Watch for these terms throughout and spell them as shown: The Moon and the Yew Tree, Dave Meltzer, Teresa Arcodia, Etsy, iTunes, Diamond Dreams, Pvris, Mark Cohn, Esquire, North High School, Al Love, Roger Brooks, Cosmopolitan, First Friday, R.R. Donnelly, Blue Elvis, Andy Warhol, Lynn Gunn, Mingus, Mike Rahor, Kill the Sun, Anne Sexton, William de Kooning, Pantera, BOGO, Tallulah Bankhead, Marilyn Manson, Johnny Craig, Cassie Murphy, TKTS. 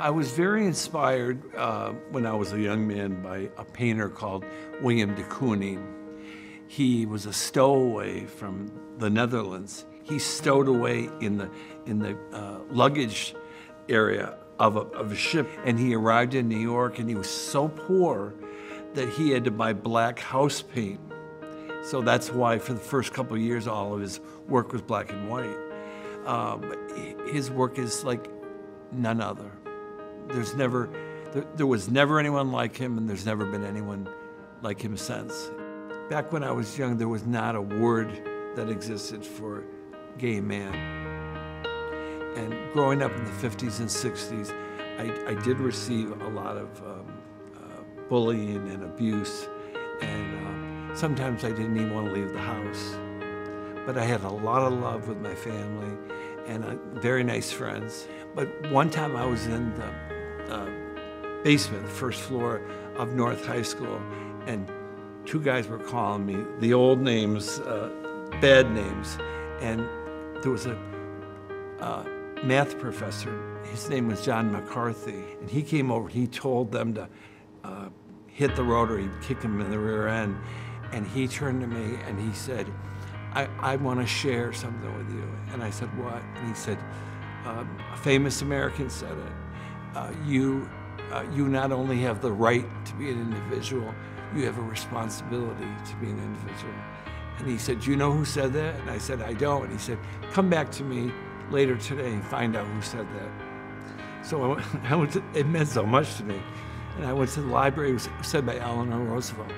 I was very inspired when I was a young man by a painter called William de Kooning. He was a stowaway from the Netherlands. He stowed away in the luggage area of a ship, and he arrived in New York, and he was so poor that he had to buy black house paint. So that's why for the first couple of years, all of his work was black and white. His work is like none other. There was never anyone like him, and there's never been anyone like him since. Back when I was young, there was not a word that existed for gay man. And growing up in the 50s and 60s, I did receive a lot of bullying and abuse, and sometimes I didn't even want to leave the house. But I had a lot of love with my family and very nice friends. But one time I was in the basement, first floor of North High School, and two guys were calling me the old names, bad names, and there was a math professor. His name was John McCarthy, and he came over. He told them to hit the road or he'd kick him in the rear end. And he turned to me and he said, I want to share something with you. And I said, what? And he said, a famous American said it. You not only have the right to be an individual, you have a responsibility to be an individual. And he said, you know who said that? And I said, I don't. And he said, come back to me later today and find out who said that. So I went to, it meant so much to me. And I went to the library. It was said by Eleanor Roosevelt.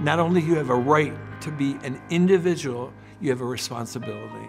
Not only you have a right to be an individual, you have a responsibility.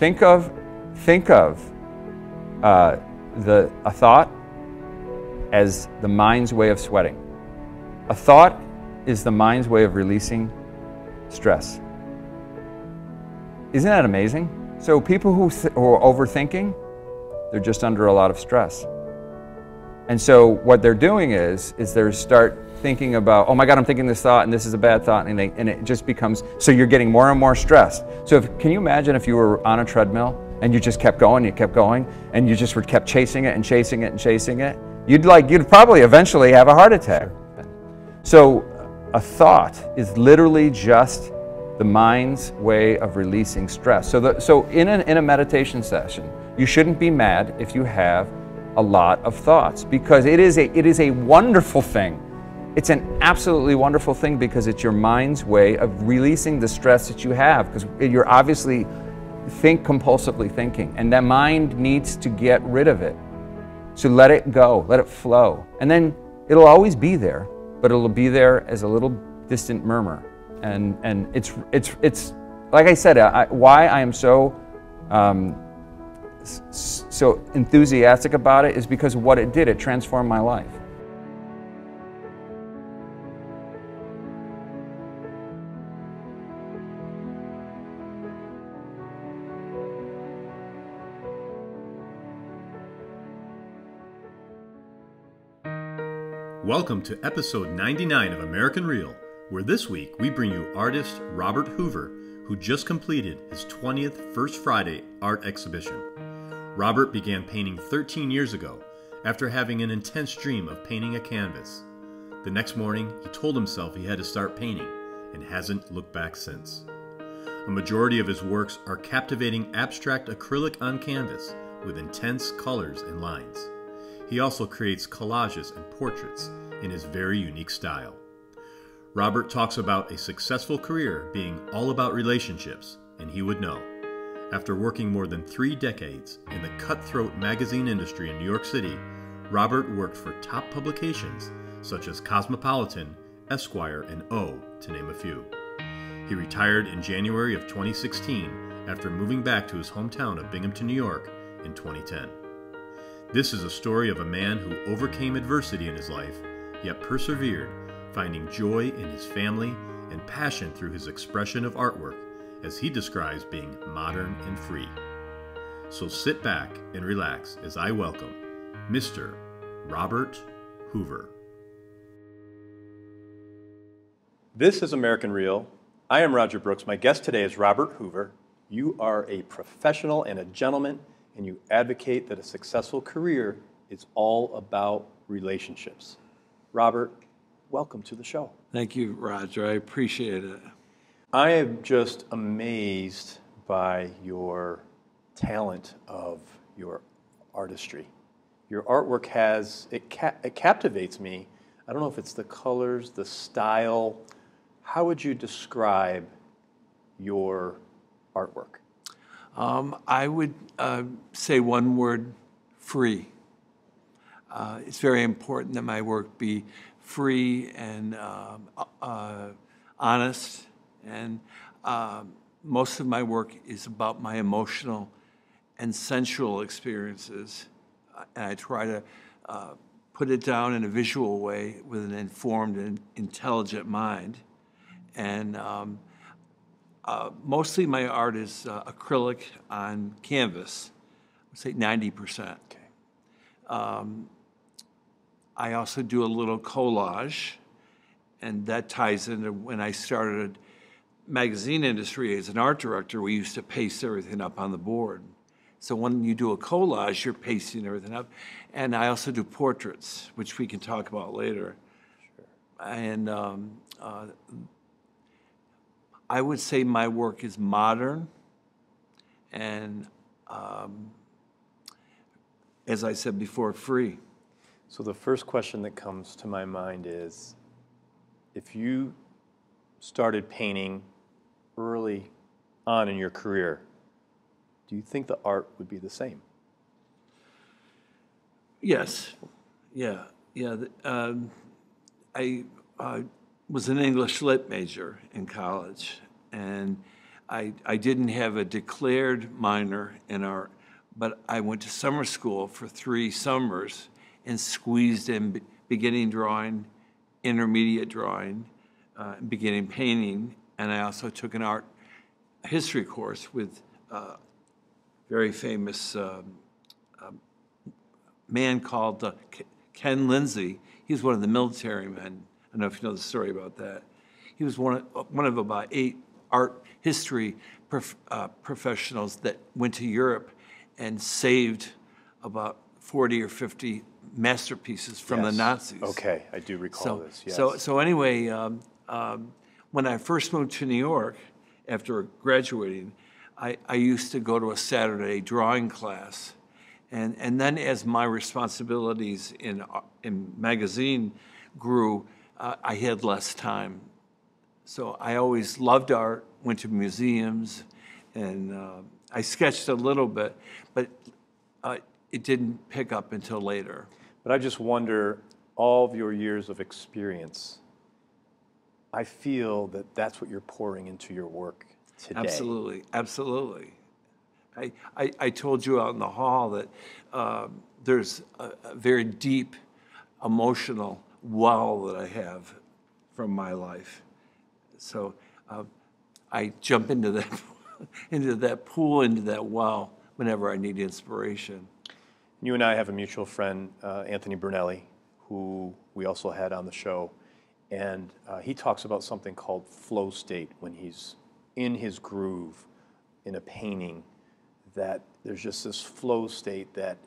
Think of a thought as the mind's way of sweating. A thought is the mind's way of releasing stress. Isn't that amazing? So people who are overthinking, they're just under a lot of stress. And so what they're doing is they start thinking about, oh my God, I'm thinking this thought and this is a bad thought, and it just becomes, so you're getting more and more stressed. So can you imagine if you were on a treadmill and you just kept going, and you just kept chasing it and chasing it and chasing it? You'd probably eventually have a heart attack. So a thought is literally just the mind's way of releasing stress. So in a meditation session, you shouldn't be mad if you have a lot of thoughts, because it is a wonderful thing. It's an absolutely wonderful thing, because it's your mind's way of releasing the stress that you have, because you're obviously think compulsively thinking, and that mind needs to get rid of it. So let it go, let it flow. And then it'll always be there, but it'll be there as a little distant murmur. And it's like I said, why I am so so enthusiastic about it is because of what it did. It transformed my life. Welcome to episode 99 of American Real, where this week we bring you artist Robert Hoover, who just completed his 20th First Friday art exhibition. Robert began painting 13 years ago after having an intense dream of painting a canvas. The next morning, he told himself he had to start painting and hasn't looked back since. A majority of his works are captivating abstract acrylic on canvas with intense colors and lines. He also creates collages and portraits in his very unique style. Robert talks about a successful career being all about relationships, and he would know. After working more than 3 decades in the cutthroat magazine industry in New York City, Robert worked for top publications such as Cosmopolitan, Esquire, and O, to name a few. He retired in January of 2016 after moving back to his hometown of Binghamton, New York in 2010. This is a story of a man who overcame adversity in his life, yet persevered, finding joy in his family and passion through his expression of artwork, as he describes being modern and free. So sit back and relax as I welcome Mr. Robert Hoover. This is American Real. I am Roger Brooks. My guest today is Robert Hoover. You are a professional and a gentleman, and you advocate that a successful career is all about relationships. Robert, welcome to the show. Thank you, Roger. I appreciate it. I am just amazed by your talent of your artistry. Your artwork has, it captivates me. I don't know if it's the colors, the style. How would you describe your artwork? I would say one word: free. It's very important that my work be free and honest, and most of my work is about my emotional and sensual experiences, and I try to put it down in a visual way with an informed and intelligent mind. And mostly my art is acrylic on canvas, I'd say 90%. Okay. I also do a little collage, and that ties into when I started magazine industry as an art director, we used to paste everything up on the board. So when you do a collage, you're pasting everything up. And I also do portraits, which we can talk about later. Sure. And I would say my work is modern, and as I said before, free. So the first question that comes to my mind is, if you started painting early on in your career, do you think the art would be the same? Yes, yeah. I was an English lit major in college, and I didn't have a declared minor in art, but I went to summer school for 3 summers and squeezed in beginning drawing, intermediate drawing, beginning painting, and I also took an art history course with very famous man called Ken Lindsay. He was one of the military men. I don't know if you know the story about that. He was one of about 8 art history professionals that went to Europe and saved about 40 or 50 masterpieces from the Nazis. Okay, I do recall this, yes. So anyway, when I first moved to New York after graduating, I used to go to a Saturday drawing class. And then as my responsibilities in magazine grew, I had less time. So I always loved art, went to museums, and I sketched a little bit, but it didn't pick up until later. But I just wonder, all of your years of experience, I feel that that's what you're pouring into your work today. Absolutely, absolutely. I told you out in the hall that there's a very deep emotional well that I have from my life. So I jump into that, into that pool, into that well whenever I need inspiration. You and I have a mutual friend, Anthony Brunelli, who we also had on the show. And he talks about something called flow state when he's in his groove in a painting, that there's just this flow state that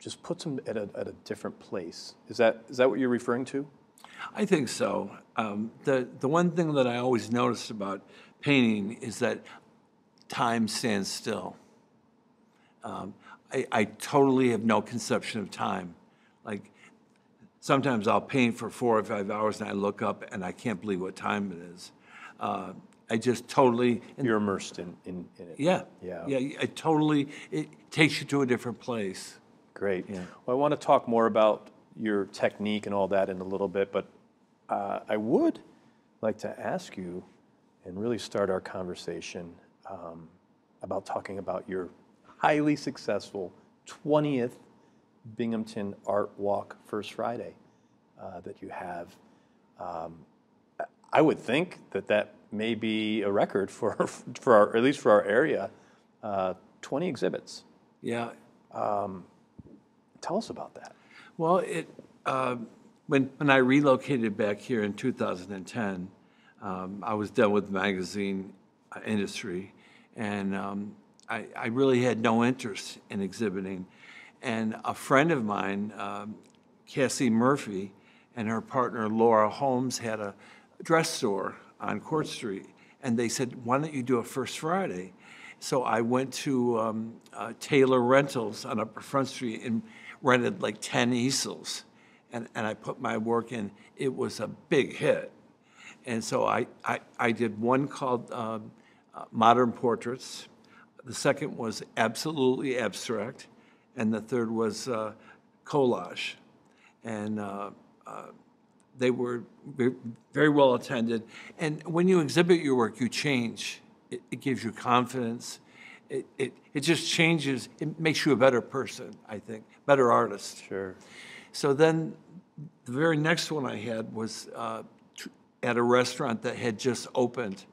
just puts him at a different place. Is that what you're referring to? I think so. The one thing that I always noticed about painting is that time stands still. I totally have no conception of time. Like, sometimes I'll paint for 4 or 5 hours and I look up and I can't believe what time it is. I just totally... You're immersed in it. Yeah. Yeah. Yeah. It takes you to a different place. Great. Yeah. Well, I want to talk more about your technique and all that in a little bit, but I would like to ask you and really start our conversation about talking about your highly successful 20th Binghamton Art Walk First Friday that you have. I would think that may be a record for our area, 20 exhibits. Yeah. Tell us about that. Well, when I relocated back here in 2010, I was done with the magazine industry, and I really had no interest in exhibiting. And a friend of mine, Cassie Murphy, and her partner Laura Holmes had a dress store on Court Street, and they said, why don't you do a First Friday? So I went to Taylor Rentals on Upper Front Street and rented like 10 easels, and I put my work in. It was a big hit. And so I did one called Modern Portraits. The second was Absolutely Abstract, and the third was Collage. And they were very well attended. And when you exhibit your work, you change. It gives you confidence. It just changes. It makes you a better person, I think, better artist. Sure. So then the very next one I had was at a restaurant that had just opened,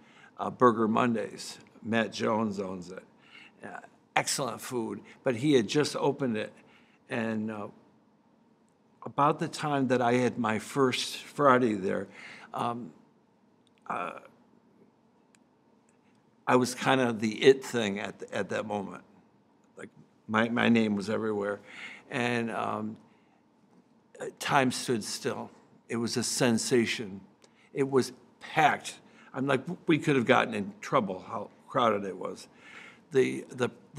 Burger Mondays. Matt Jones owns it. Excellent food, but he had just opened it. And about the time that I had my first Friday there, I was kind of the it thing at that moment. Like, my name was everywhere. And time stood still. It was a sensation. It was packed. I'm like, we could have gotten in trouble how crowded it was. The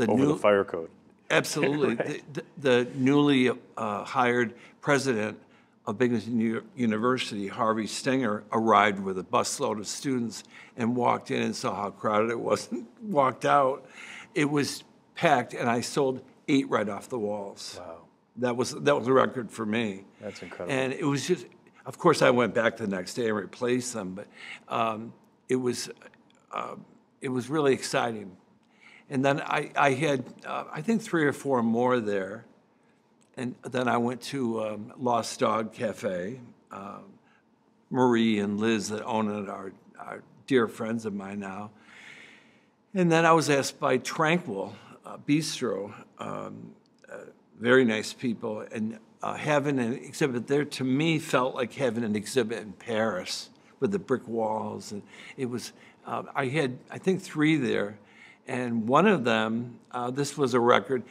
over the fire code. Absolutely. Right. The newly hired president of Binghamton New York University, Harvey Stinger, arrived with a busload of students and walked in and saw how crowded it was and walked out. It was packed, and I sold 8 right off the walls. Wow. That was a record for me. That's incredible. And it was just, of course, I went back the next day and replaced them, but it was really exciting. And then I had, I think, 3 or 4 more there. And then I went to Lost Dog Cafe. Marie and Liz that own it are dear friends of mine now. And then I was asked by Tranquil Bistro, very nice people, and having an exhibit there, to me, felt like having an exhibit in Paris with the brick walls. And it was, I had, I think, 3 there. And one of them, this was a record,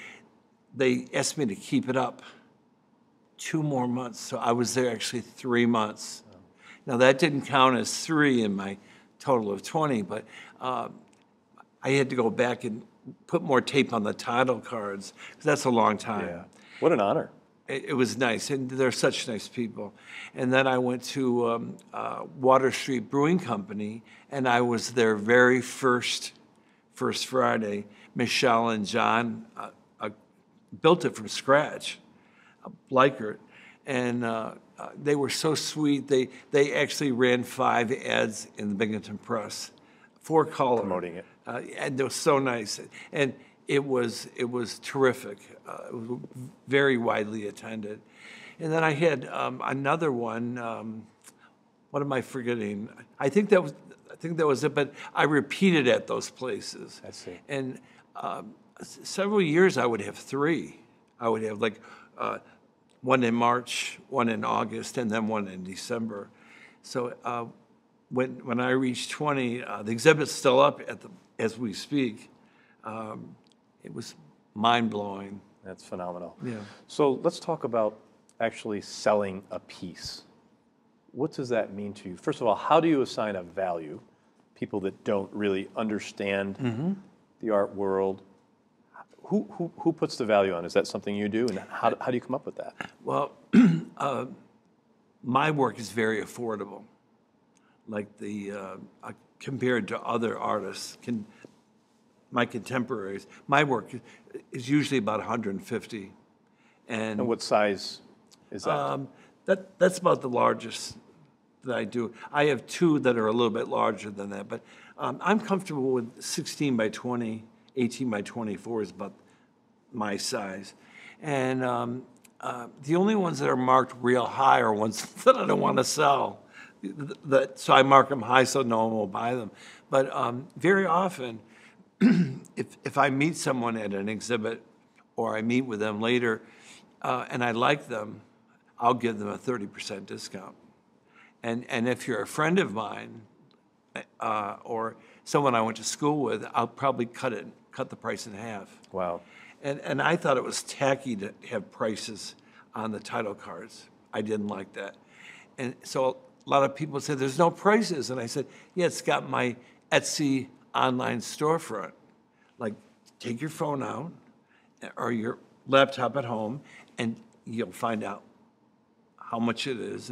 they asked me to keep it up 2 more months. So I was there actually 3 months. Oh. Now that didn't count as 3 in my total of 20, but I had to go back and put more tape on the title cards, because that's a long time. Yeah. What an honor. it was nice, and they're such nice people. And then I went to Water Street Brewing Company, and I was their very first Friday. Michelle and John built it from scratch, Bleichert, and they were so sweet. They actually ran 5 ads in the Binghamton Press for color, promoting it, and they were so nice. And it was terrific. It was very widely attended. And then I had another one. What am I forgetting? I think that was it. But I repeated at those places. I see. And several years I would have 3. I would have like one in March, one in August, and then one in December. So when I reached 20, the exhibit's still up as we speak. It was mind-blowing. That's phenomenal. Yeah. So let's talk about actually selling a piece. What does that mean to you? First of all, how do you assign a value? People that don't really understand the art world, who puts the value on? Is that something you do, and how do you come up with that? Well, my work is very affordable, like compared to other artists. My contemporaries, my work is usually about 150. And what size is that? That's about the largest that I do. I have 2 that are a little bit larger than that, but I'm comfortable with 16 by 20, 18 by 24 is about my size. And the only ones that are marked real high are ones that I don't want to sell. So I mark them high so no one will buy them. But very often, if I meet someone at an exhibit or I meet with them later and I like them, I'll give them a 30% discount. And if you're a friend of mine or someone I went to school with, I'll probably cut the price in half. Wow. And I thought it was tacky to have prices on the title cards. I didn't like that. And so a lot of people said, there's no prices. And I said, yeah, it's got my Etsy online storefront. Like, take your phone out or your laptop at home and you'll find out how much it is.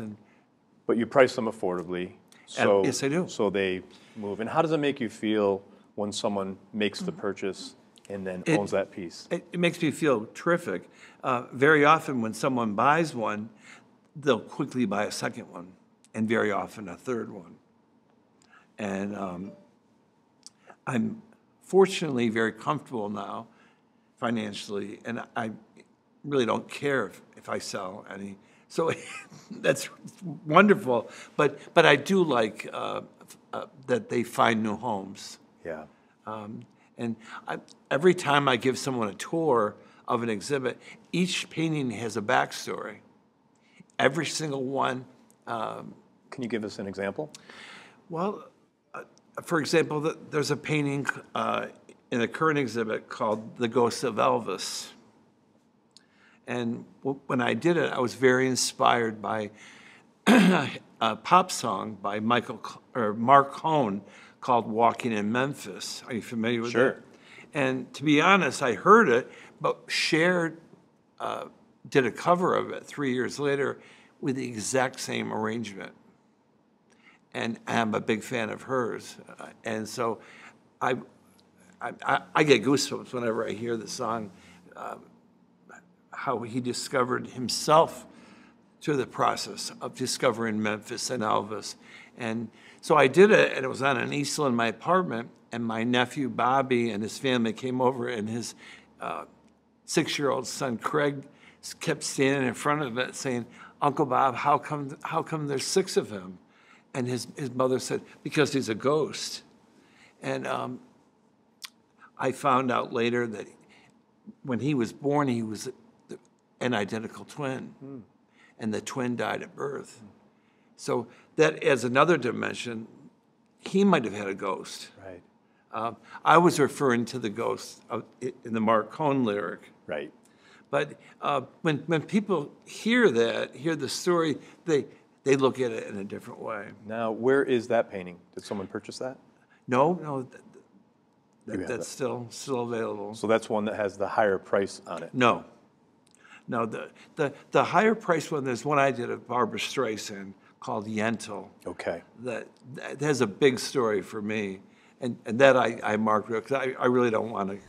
But you price them affordably. So, yes, I do. So they move. And how does it make you feel when someone makes the purchase and then owns that piece? It makes me feel terrific. Very often when someone buys one, they'll quickly buy a second one, and very often a third one. And I'm fortunately very comfortable now financially, and I really don't care if I sell any. So that's wonderful, but I do like that they find new homes. Yeah. And every time I give someone a tour of an exhibit, each painting has a backstory. Every single one. Can you give us an example? Well, for example, there's a painting in the current exhibit called The Ghost of Elvis. And when I did it, I was very inspired by a pop song by Mark Cohn called Walking in Memphis. Are you familiar with that? Sure. And to be honest, I heard it, but Cher did a cover of it 3 years later with the exact same arrangement. And I'm a big fan of hers. And so I get goosebumps whenever I hear the song, how he discovered himself through the process of discovering Memphis and Elvis. And so I did it, and it was on an easel in my apartment, and my nephew Bobby and his family came over, and his 6-year-old son Craig kept standing in front of it saying, Uncle Bob, how come there's 6 of him? And his mother said, because he's a ghost. And I found out later that when he was born, he was an identical twin. Mm. And the twin died at birth. Mm. So that adds another dimension. He might have had a ghost. Right. I was referring to the ghost in the Mark Cohn lyric. Right. But when people hear that, hear the story, they look at it in a different way. Now, where is that painting? Did someone purchase that? No, that's still available. So that's one that has the higher price on it? No, No, the higher priced one, there's one I did at Barbara Streisand called Yentl. Okay. That has a big story for me. And that I marked because I really don't want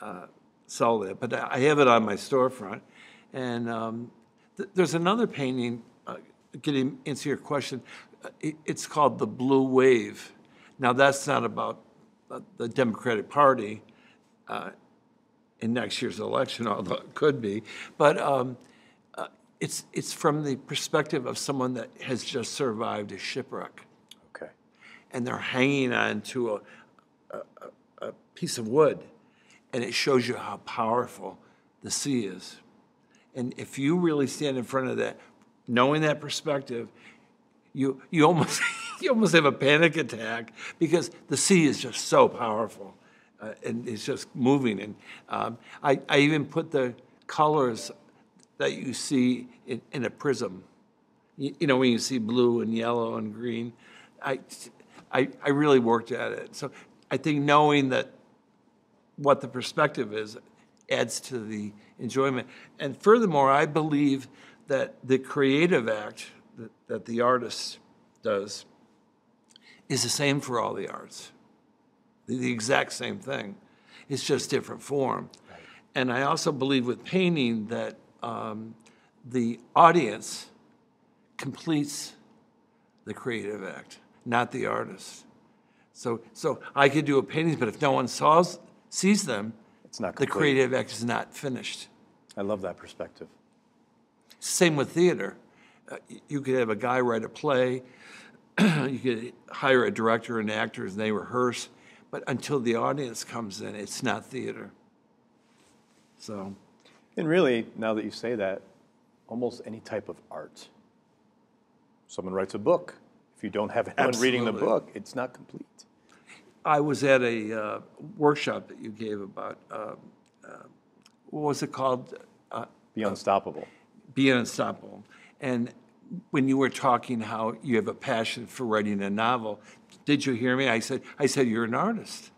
to sell that. But I have it on my storefront. And there's another painting, getting into your question, it's called The Blue Wave. Now, that's not about the Democratic Party in next year's election, although it could be. But it's from the perspective of someone that has just survived a shipwreck. Okay. And they're hanging on to a piece of wood. And it shows you how powerful the sea is. And if you really stand in front of that, knowing that perspective, you almost you almost have a panic attack because the sea is just so powerful, and it's just moving. And I even put the colors that you see in a prism. You know, when you see blue and yellow and green, I really worked at it. So I think knowing that what the perspective is adds to the enjoyment. And furthermore, I believe that the creative act that the artist does is the same for all the arts. The exact same thing. It's just different form. Right. And I also believe with painting that the audience completes the creative act, not the artist. So I could do a painting, but if no one sees them, it's not complete. The creative act is not finished. I love that perspective. Same with theater. You could have a guy write a play, you could hire a director and actors and they rehearse, but until the audience comes in, it's not theater. So. And really, now that you say that, almost any type of art. Someone writes a book. If you don't have anyone reading the book, it's not complete. I was at a workshop that you gave about, what was it called? Be Unstoppable. Be Unstoppable. And when you were talking how you have a passion for writing a novel, did you hear me? I said you're an artist.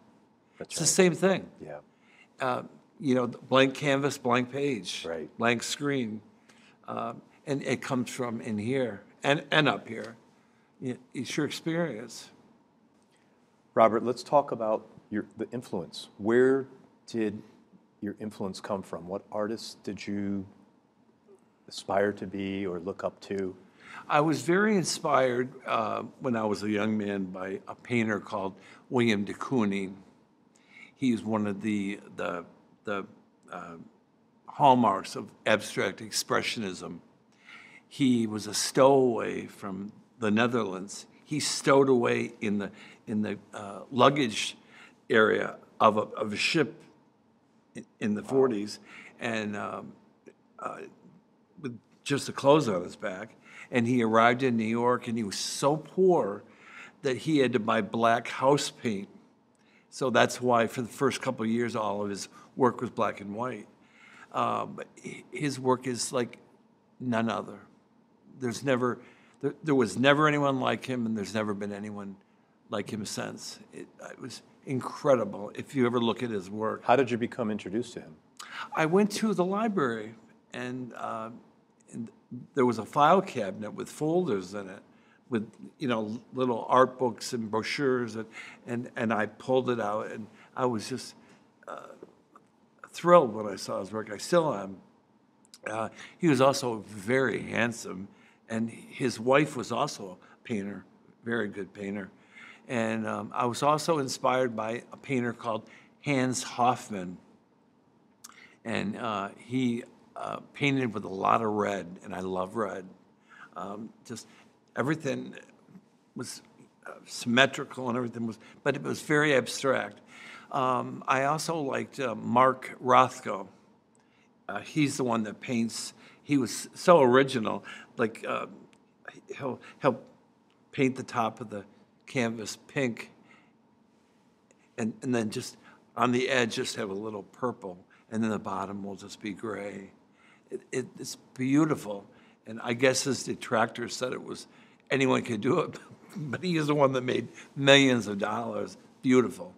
That's right. It's the same thing. Yeah. You know, blank canvas, blank page, right. Blank screen. And it comes from in here and up here. It's your experience. Robert, let's talk about the influence. Where did your influence come from? What artists did you aspire to be or look up to? I was very inspired when I was a young man by a painter called William de Kooning. He's one of the hallmarks of abstract expressionism. He was a stowaway from the Netherlands. He stowed away in the luggage area of a ship in the 40s, and with just the clothes on his back. And he arrived in New York, and he was so poor that he had to buy black house paint. So that's why for the first couple of years, all of his work was black and white. But his work is like none other. There was never anyone like him, and there's never been anyone like him since. It was incredible if you ever look at his work. How did you become introduced to him? I went to the library. And there was a file cabinet with folders in it, with little art books and brochures, and I pulled it out, and I was just thrilled when I saw his work. I still am. He was also very handsome, and his wife was also a painter, very good painter, and I was also inspired by a painter called Hans Hofmann, and he. Painted with a lot of red, and I love red. Just everything was symmetrical and everything was, but it was very abstract. I also liked Mark Rothko. He's the one that paints, he was so original, like he'll help paint the top of the canvas pink and then just on the edge just have a little purple and then the bottom will just be gray. It's beautiful, and I guess his detractors said it was anyone could do it, but he is the one that made millions of dollars. Beautiful.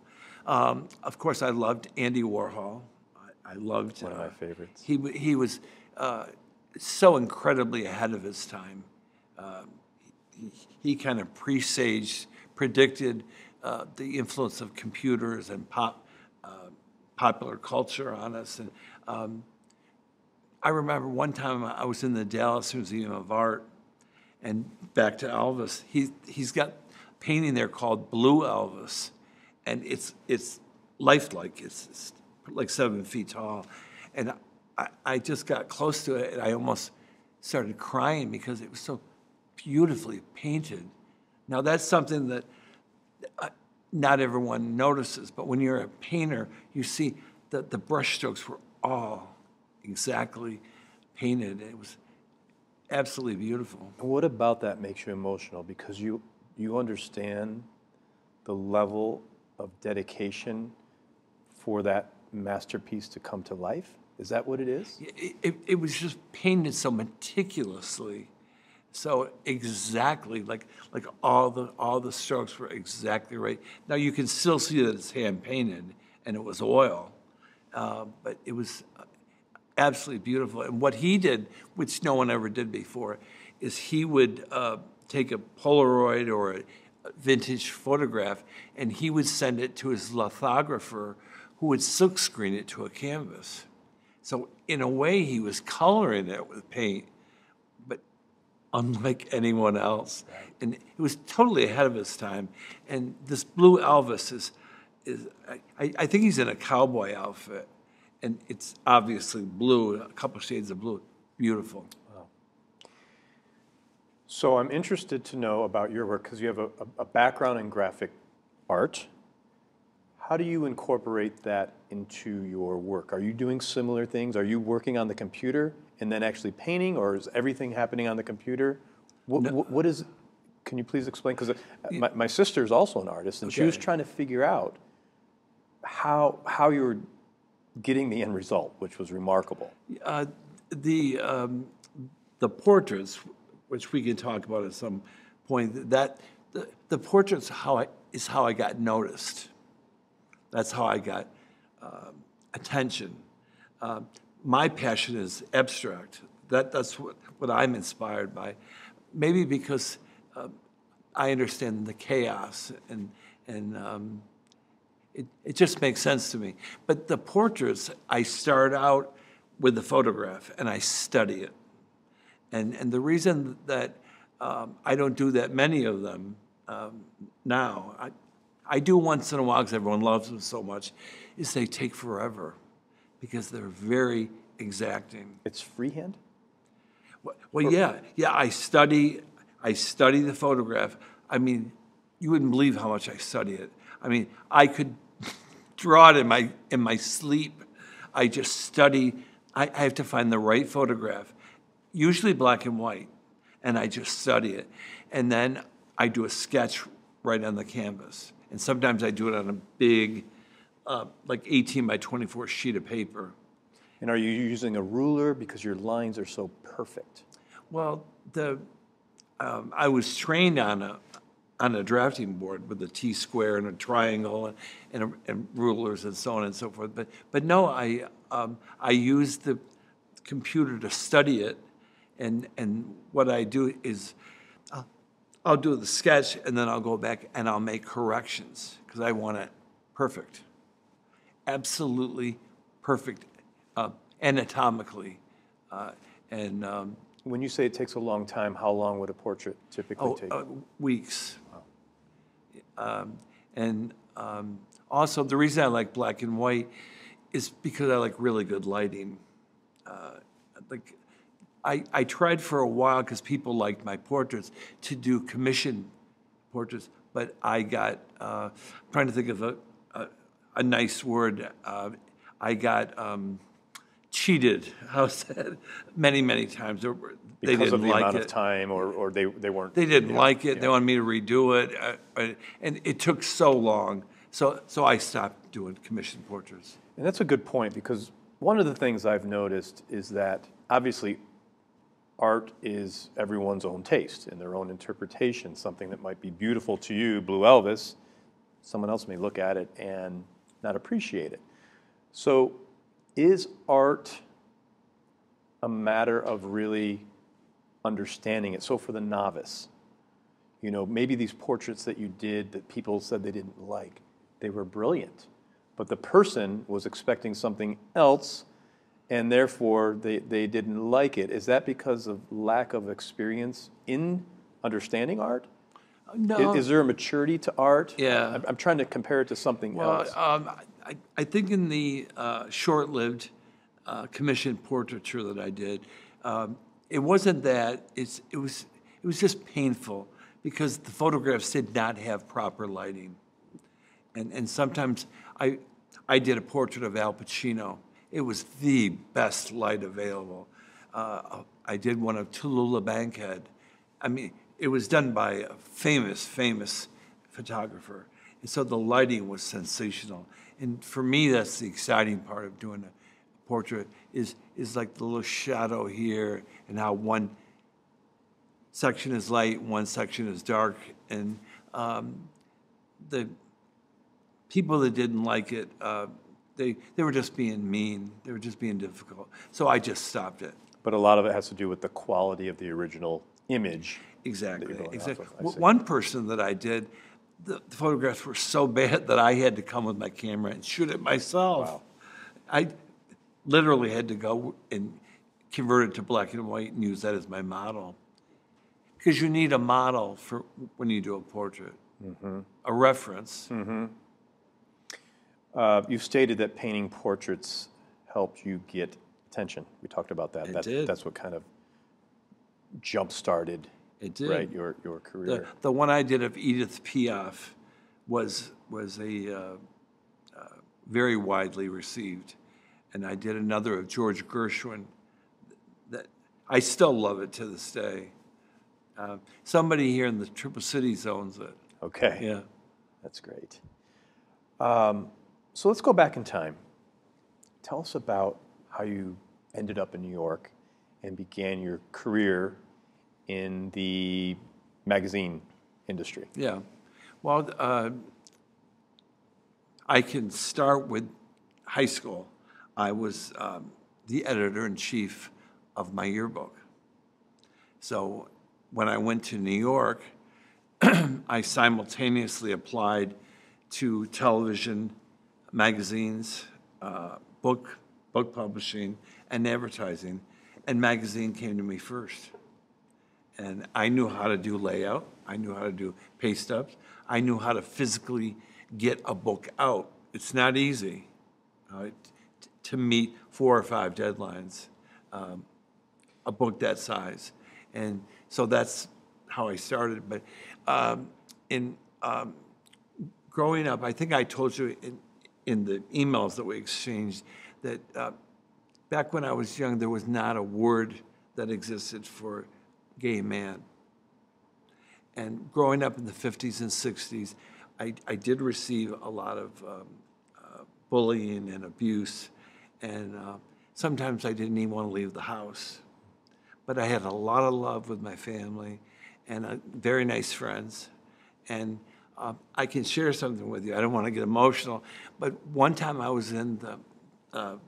Of course, I loved Andy Warhol. I loved one of my favorites. He was so incredibly ahead of his time. He kind of predicted the influence of computers and popular culture on us. And I remember one time I was in the Dallas Museum of Art, and back to Elvis, he's got a painting there called Blue Elvis, and it's lifelike. It's like 7 feet tall, and I just got close to it, and I almost started crying because it was so beautifully painted. Now that's something that not everyone notices, but when you're a painter, you see that the brushstrokes were all exactly painted. It was absolutely beautiful. And what about that makes you emotional? Because you understand the level of dedication for that masterpiece to come to life? Is that what it is? It was just painted so meticulously, so exactly, like all the strokes were exactly right. Now you can still see that it's hand painted and it was oil, but it was absolutely beautiful. And what he did, which no one ever did before, is he would take a Polaroid or a vintage photograph, and he would send it to his lithographer, who would silk screen it to a canvas. So in a way, he was coloring it with paint, unlike anyone else. And it was totally ahead of his time. And this Blue Elvis I think he's in a cowboy outfit. And it's obviously blue, a couple shades of blue. Beautiful. Wow. So I'm interested to know about your work, because you have a background in graphic art. How do you incorporate that into your work? Are you doing similar things? Are you working on the computer and then actually painting, or is everything happening on the computer? What is, can you please explain? Because my sister is also an artist, and she was trying to figure out how you were getting the end result, which was remarkable. The portraits, which we can talk about at some point, that the portraits is how I got noticed. That's how I got attention. My passion is abstract. That's what I'm inspired by. Maybe because I understand the chaos, and it just makes sense to me. But the portraits, I start out with the photograph and I study it. And the reason that I don't do that many of them now, I do once in a while because everyone loves them so much, is they take forever, because they're very exacting. It's freehand? Well, yeah, I study the photograph. I mean, you wouldn't believe how much I study it. I mean, I could draw it in my sleep. I just study, I have to find the right photograph, usually black and white, and I just study it. And then I do a sketch right on the canvas. And sometimes I do it on a big, like 18 by 24 sheet of paper. And are you using a ruler because your lines are so perfect? Well, I was trained on a drafting board with a T-square and a triangle and rulers and so on and so forth. But no, I used the computer to study it, and what I do is I'll do the sketch and then I'll go back and I'll make corrections because I want it perfect. Absolutely perfect anatomically. When you say it takes a long time, how long would a portrait typically take? Weeks. Wow. Also, the reason I like black and white is because I like really good lighting. I tried for a while, because people liked my portraits, to do commissioned portraits, but I got, I'm trying to think of a nice word. I got cheated. How's that? Many, many times. They didn't like it. Because of the amount of time, or they weren't. They didn't like it. They wanted me to redo it, and it took so long. So I stopped doing commissioned portraits. And that's a good point, because one of the things I've noticed is that obviously art is everyone's own taste and their own interpretation. Something that might be beautiful to you, Blue Elvis, someone else may look at it and not appreciate it. So is art a matter of really understanding it. So for the novice, you know, maybe these portraits that you did that people said they didn't like, they were brilliant, but the person was expecting something else, and therefore they didn't like it. Is that because of lack of experience in understanding art? No. Is there a maturity to art? Yeah. I'm trying to compare it to something else. I think in the short-lived commissioned portraiture that I did, it wasn't that. It was just painful because the photographs did not have proper lighting, and sometimes I did a portrait of Al Pacino. It was the best light available. I did one of Tallulah Bankhead. I mean, it was done by a famous photographer, and so the lighting was sensational. And for me, that's the exciting part of doing a portrait is like the little shadow here and how one section is light, one section is dark. And the people that didn't like it, they were just being mean. They were just being difficult. So I just stopped it. But a lot of it has to do with the quality of the original image. Exactly. One person that I did, the photographs were so bad that I had to come with my camera and shoot it myself. Wow. I literally had to go and convert it to black and white and use that as my model. Because you need a model for when you do a portrait, a reference. You've stated that painting portraits helped you get attention. We talked about that. That's what kind of jump-started your career. The one I did of Edith Piaf was a very widely received, and I did another of George Gershwin that I still love it to this day. Somebody here in the Triple Cities owns it. Okay. Yeah, that's great. So let's go back in time. Tell us about how you ended up in New York and began your career in the magazine industry. Yeah. Well, I can start with high school. I was the editor-in-chief of my yearbook. So when I went to New York, I simultaneously applied to television, magazines, book publishing, and advertising. And magazine came to me first. And I knew how to do layout. I knew how to do paste ups. I knew how to physically get a book out. It's not easy to meet 4 or 5 deadlines, a book that size. And so that's how I started. But growing up, I think I told you in the emails that we exchanged that back when I was young, there was not a word that existed for gay man. And growing up in the 50s and 60s, I did receive a lot of bullying and abuse. And sometimes I didn't even want to leave the house. But I had a lot of love with my family and very nice friends. And I can share something with you. I don't want to get emotional. But one time I was in the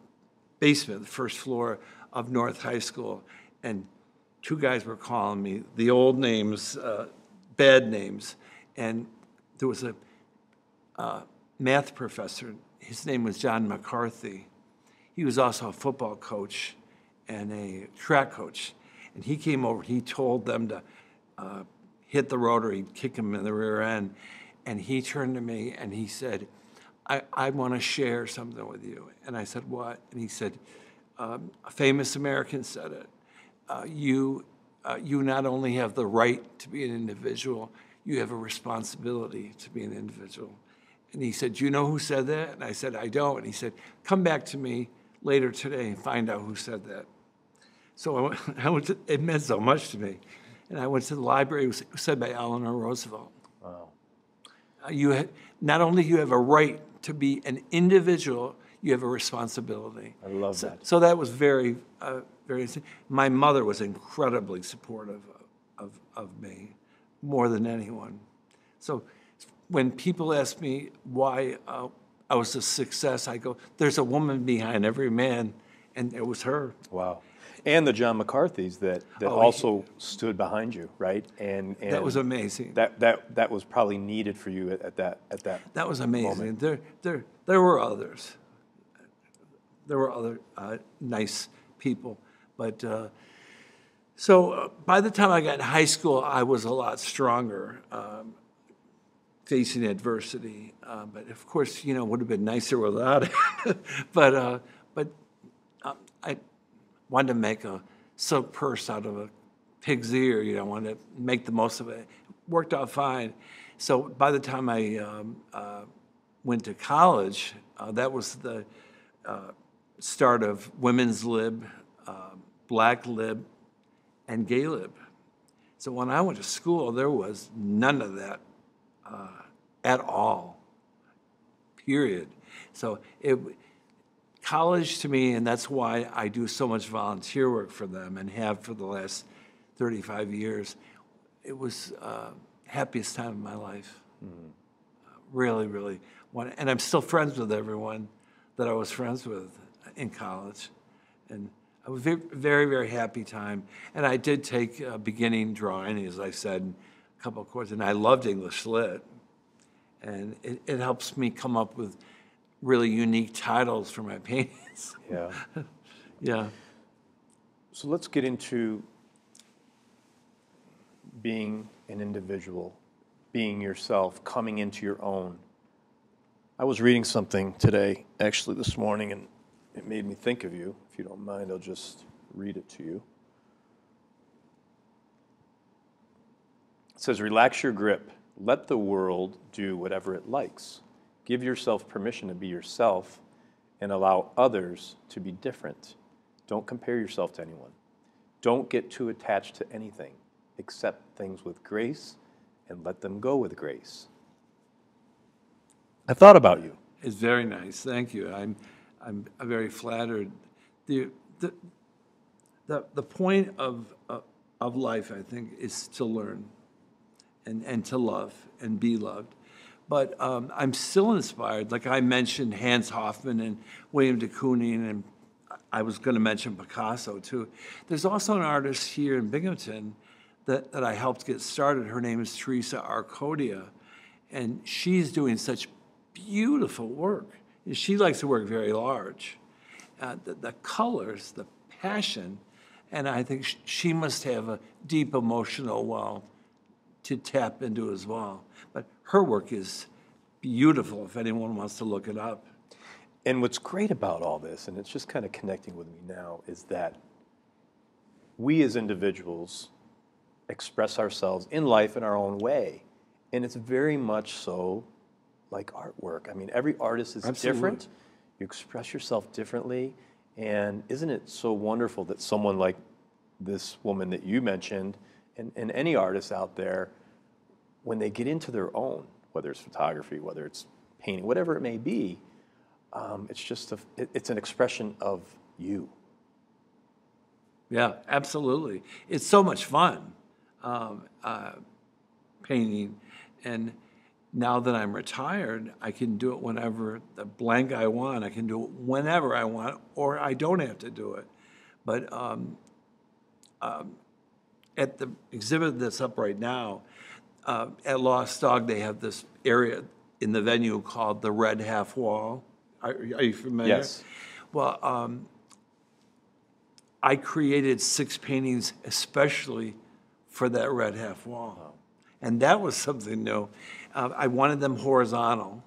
basement, the first floor of North High School, and two guys were calling me the old names, bad names, and there was a math professor. His name was John McCarthy. He was also a football coach and a track coach, and he came over. He told them to hit the road or he'd kick him in the rear end, and he turned to me and he said, I want to share something with you. And I said, what? And he said, a famous American said it. You not only have the right to be an individual, you have a responsibility to be an individual. And he said, do you know who said that? And I said, I don't. And he said, come back to me later today and find out who said that. So I went to, it meant so much to me. And I went to the library. It was said by Eleanor Roosevelt. Wow. Not only you have a right to be an individual, you have a responsibility. I love that. So that was very, very interesting. My mother was incredibly supportive of me, more than anyone. So when people ask me why I was a success, I go, there's a woman behind every man, and it was her. Wow. And the John McCarthys that also stood behind you, right? And that was amazing. That was probably needed for you at that. That was amazing. Moment. There were others. There were other nice people, but so by the time I got in high school, I was a lot stronger, facing adversity. But of course, you know, would have been nicer without it. but I wanted to make a silk purse out of a pig's ear. You know, I wanted to make the most of it. It worked out fine. So by the time I went to college, that was the start of women's lib, black lib, and gay lib. So when I went to school, there was none of that at all, period. So college to me, and that's why I do so much volunteer work for them and have for the last 35 years, it was happiest time of my life. Mm-hmm. Really, really. And I'm still friends with everyone that I was friends with in college. And it was a very, very happy time. And I did take beginning drawing, as I said, and a couple of courses. And I loved English Lit. And it helps me come up with really unique titles for my paintings. Yeah. Yeah. So let's get into being an individual, being yourself, coming into your own. I was reading something today, actually this morning, and it made me think of you. If you don't mind, I'll just read it to you. It says, relax your grip. Let the world do whatever it likes. Give yourself permission to be yourself and allow others to be different. Don't compare yourself to anyone. Don't get too attached to anything. Accept things with grace and let them go with grace. I thought about you. It's very nice. Thank you. I'm very flattered. The point of life, I think, is to learn and to love and be loved. But I'm still inspired. Like I mentioned Hans Hofmann and William de Kooning, and I was going to mention Picasso, too. There's also an artist here in Binghamton that I helped get started. Her name is Teresa Arcodia, and she's doing such beautiful work. She likes to work very large. The colors, the passion, and I think she must have a deep emotional well to tap into as well. But her work is beautiful if anyone wants to look it up. And what's great about all this, and it's just kind of connecting with me now, is that we as individuals express ourselves in life in our own way. And it's very much so like artwork. I mean, every artist is Absolutely. Different. You express yourself differently. And isn't it so wonderful that someone like this woman that you mentioned, and any artist out there, when they get into their own, whether it's photography, whether it's painting, whatever it may be, it's just it's an expression of you. Yeah, absolutely. It's so much fun, painting. And now that I'm retired, I can do it whenever the blank I want. I can do it whenever I want, or I don't have to do it. But at the exhibit that's up right now, at Lost Dog, they have this area in the venue called the Red Half Wall. Are you familiar? Yes. Well, I created 6 paintings especially for that Red Half Wall. Wow. And that was something new. I wanted them horizontal,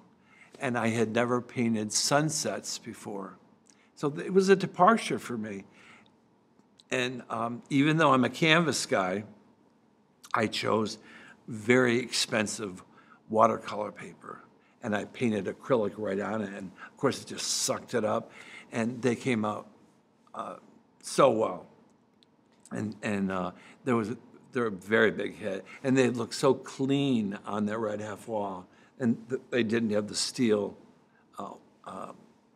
and I had never painted sunsets before. So it was a departure for me. And even though I'm a canvas guy, I chose very expensive watercolor paper, and I painted acrylic right on it. And of course, it just sucked it up, and they came out so well. And they're a very big hit, and they look so clean on their Red Half Wall, and they didn't have the steel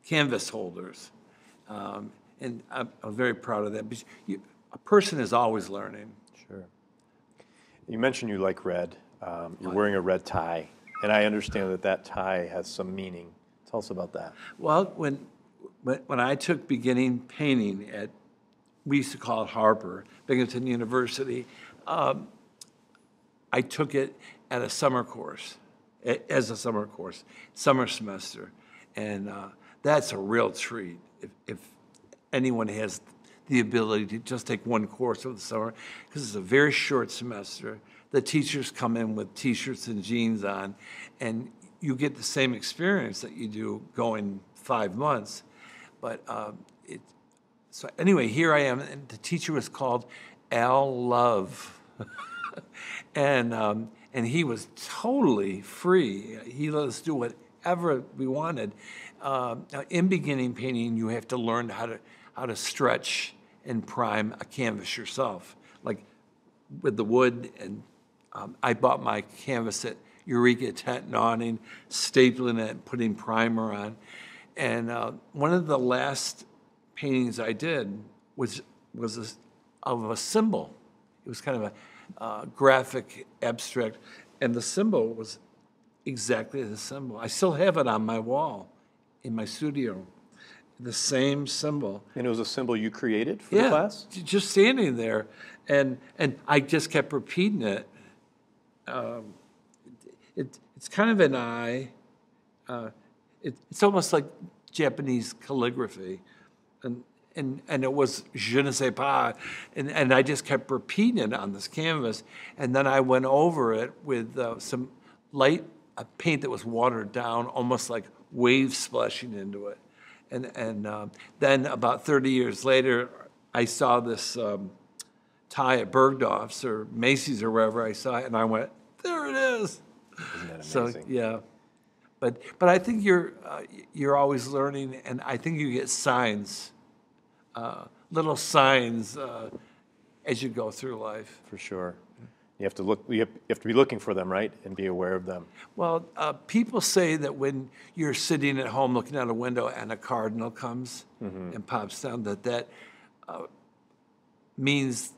canvas holders, and I'm very proud of that. But a person is always learning. Sure. You mentioned you like red. You're wearing a red tie, and I understand that tie has some meaning. Tell us about that. Well, when I took beginning painting at we used to call it Harbor, Binghamton University. I took it at a summer course, as a summer course, summer semester. And that's a real treat. If anyone has the ability to just take one course over the summer, because it's a very short semester. The teachers come in with T-shirts and jeans on, and you get the same experience that you do going 5 months. But so anyway, here I am, and the teacher was called Al Love. And he was totally free. He let us do whatever we wanted. In beginning painting, you have to learn how to stretch and prime a canvas yourself, like with the wood. And I bought my canvas at Eureka Tent and Awning, stapling it and putting primer on. And one of the last paintings I did was of a symbol. It was kind of a graphic abstract, and the symbol was exactly the symbol. I still have it on my wall in my studio, the same symbol. And it was a symbol you created for the class? Yeah, just standing there. And I just kept repeating it. It's kind of an eye. It's almost like Japanese calligraphy. And it was je ne sais pas. And I just kept repeating it on this canvas. And then I went over it with some light paint that was watered down, almost like waves splashing into it. And then about 30 years later, I saw this tie at Bergdorf's or Macy's or wherever I saw it, and I went, there it is. Isn't that amazing? So, yeah. But I think you're always learning, and I think you get signs, little signs as you go through life. For sure. You have to look. You have to be looking for them, right, and be aware of them. Well, people say that when you're sitting at home looking out a window and a cardinal comes and pops down, that means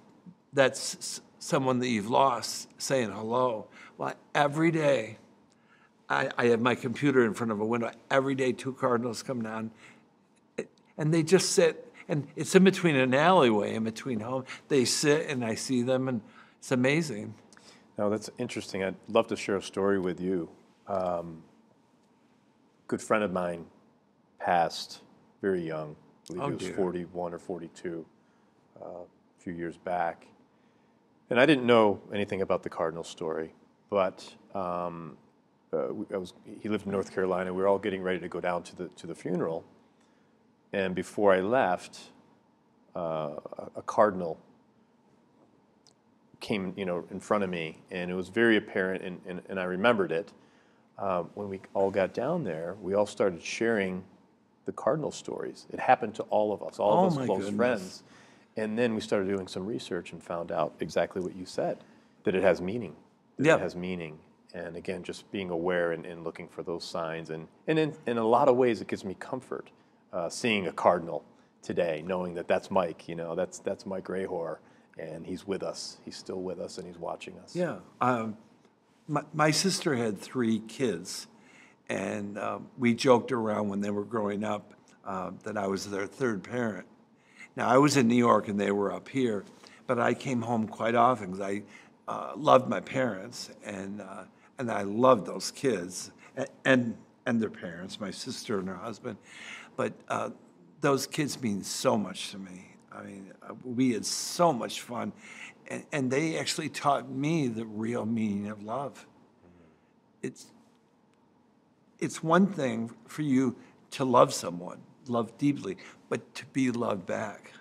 that's someone that you've lost saying hello. Well, every day, I have my computer in front of a window. Every day, 2 cardinals come down, and they just sit. And it's in between an alleyway, in between home. They sit, and I see them, and it's amazing. Now, that's interesting. I'd love to share a story with you. Good friend of mine passed very young. I believe he was 41 or 42 a few years back. And I didn't know anything about the cardinal story, but he lived in North Carolina. We were all getting ready to go down to the funeral. And before I left, a cardinal came, in front of me, and it was very apparent, and I remembered it. When we all got down there, we all started sharing the cardinal stories. It happened to all of us, all of us close friends. And then we started doing some research and found out exactly what you said, that it has meaning. It has meaning. And again, just being aware and looking for those signs. And in a lot of ways, it gives me comfort seeing a cardinal today, knowing that that's Mike, that's Mike Rahor. And he's with us. He's still with us, and he's watching us. Yeah. My sister had 3 kids, and we joked around when they were growing up that I was their 3rd parent. Now, I was in New York, and they were up here, but I came home quite often because I loved my parents, and I loved those kids and their parents, my sister and her husband. But those kids mean so much to me. I mean, we had so much fun, and they actually taught me the real meaning of love. It's one thing for you to love someone, love deeply, but to be loved back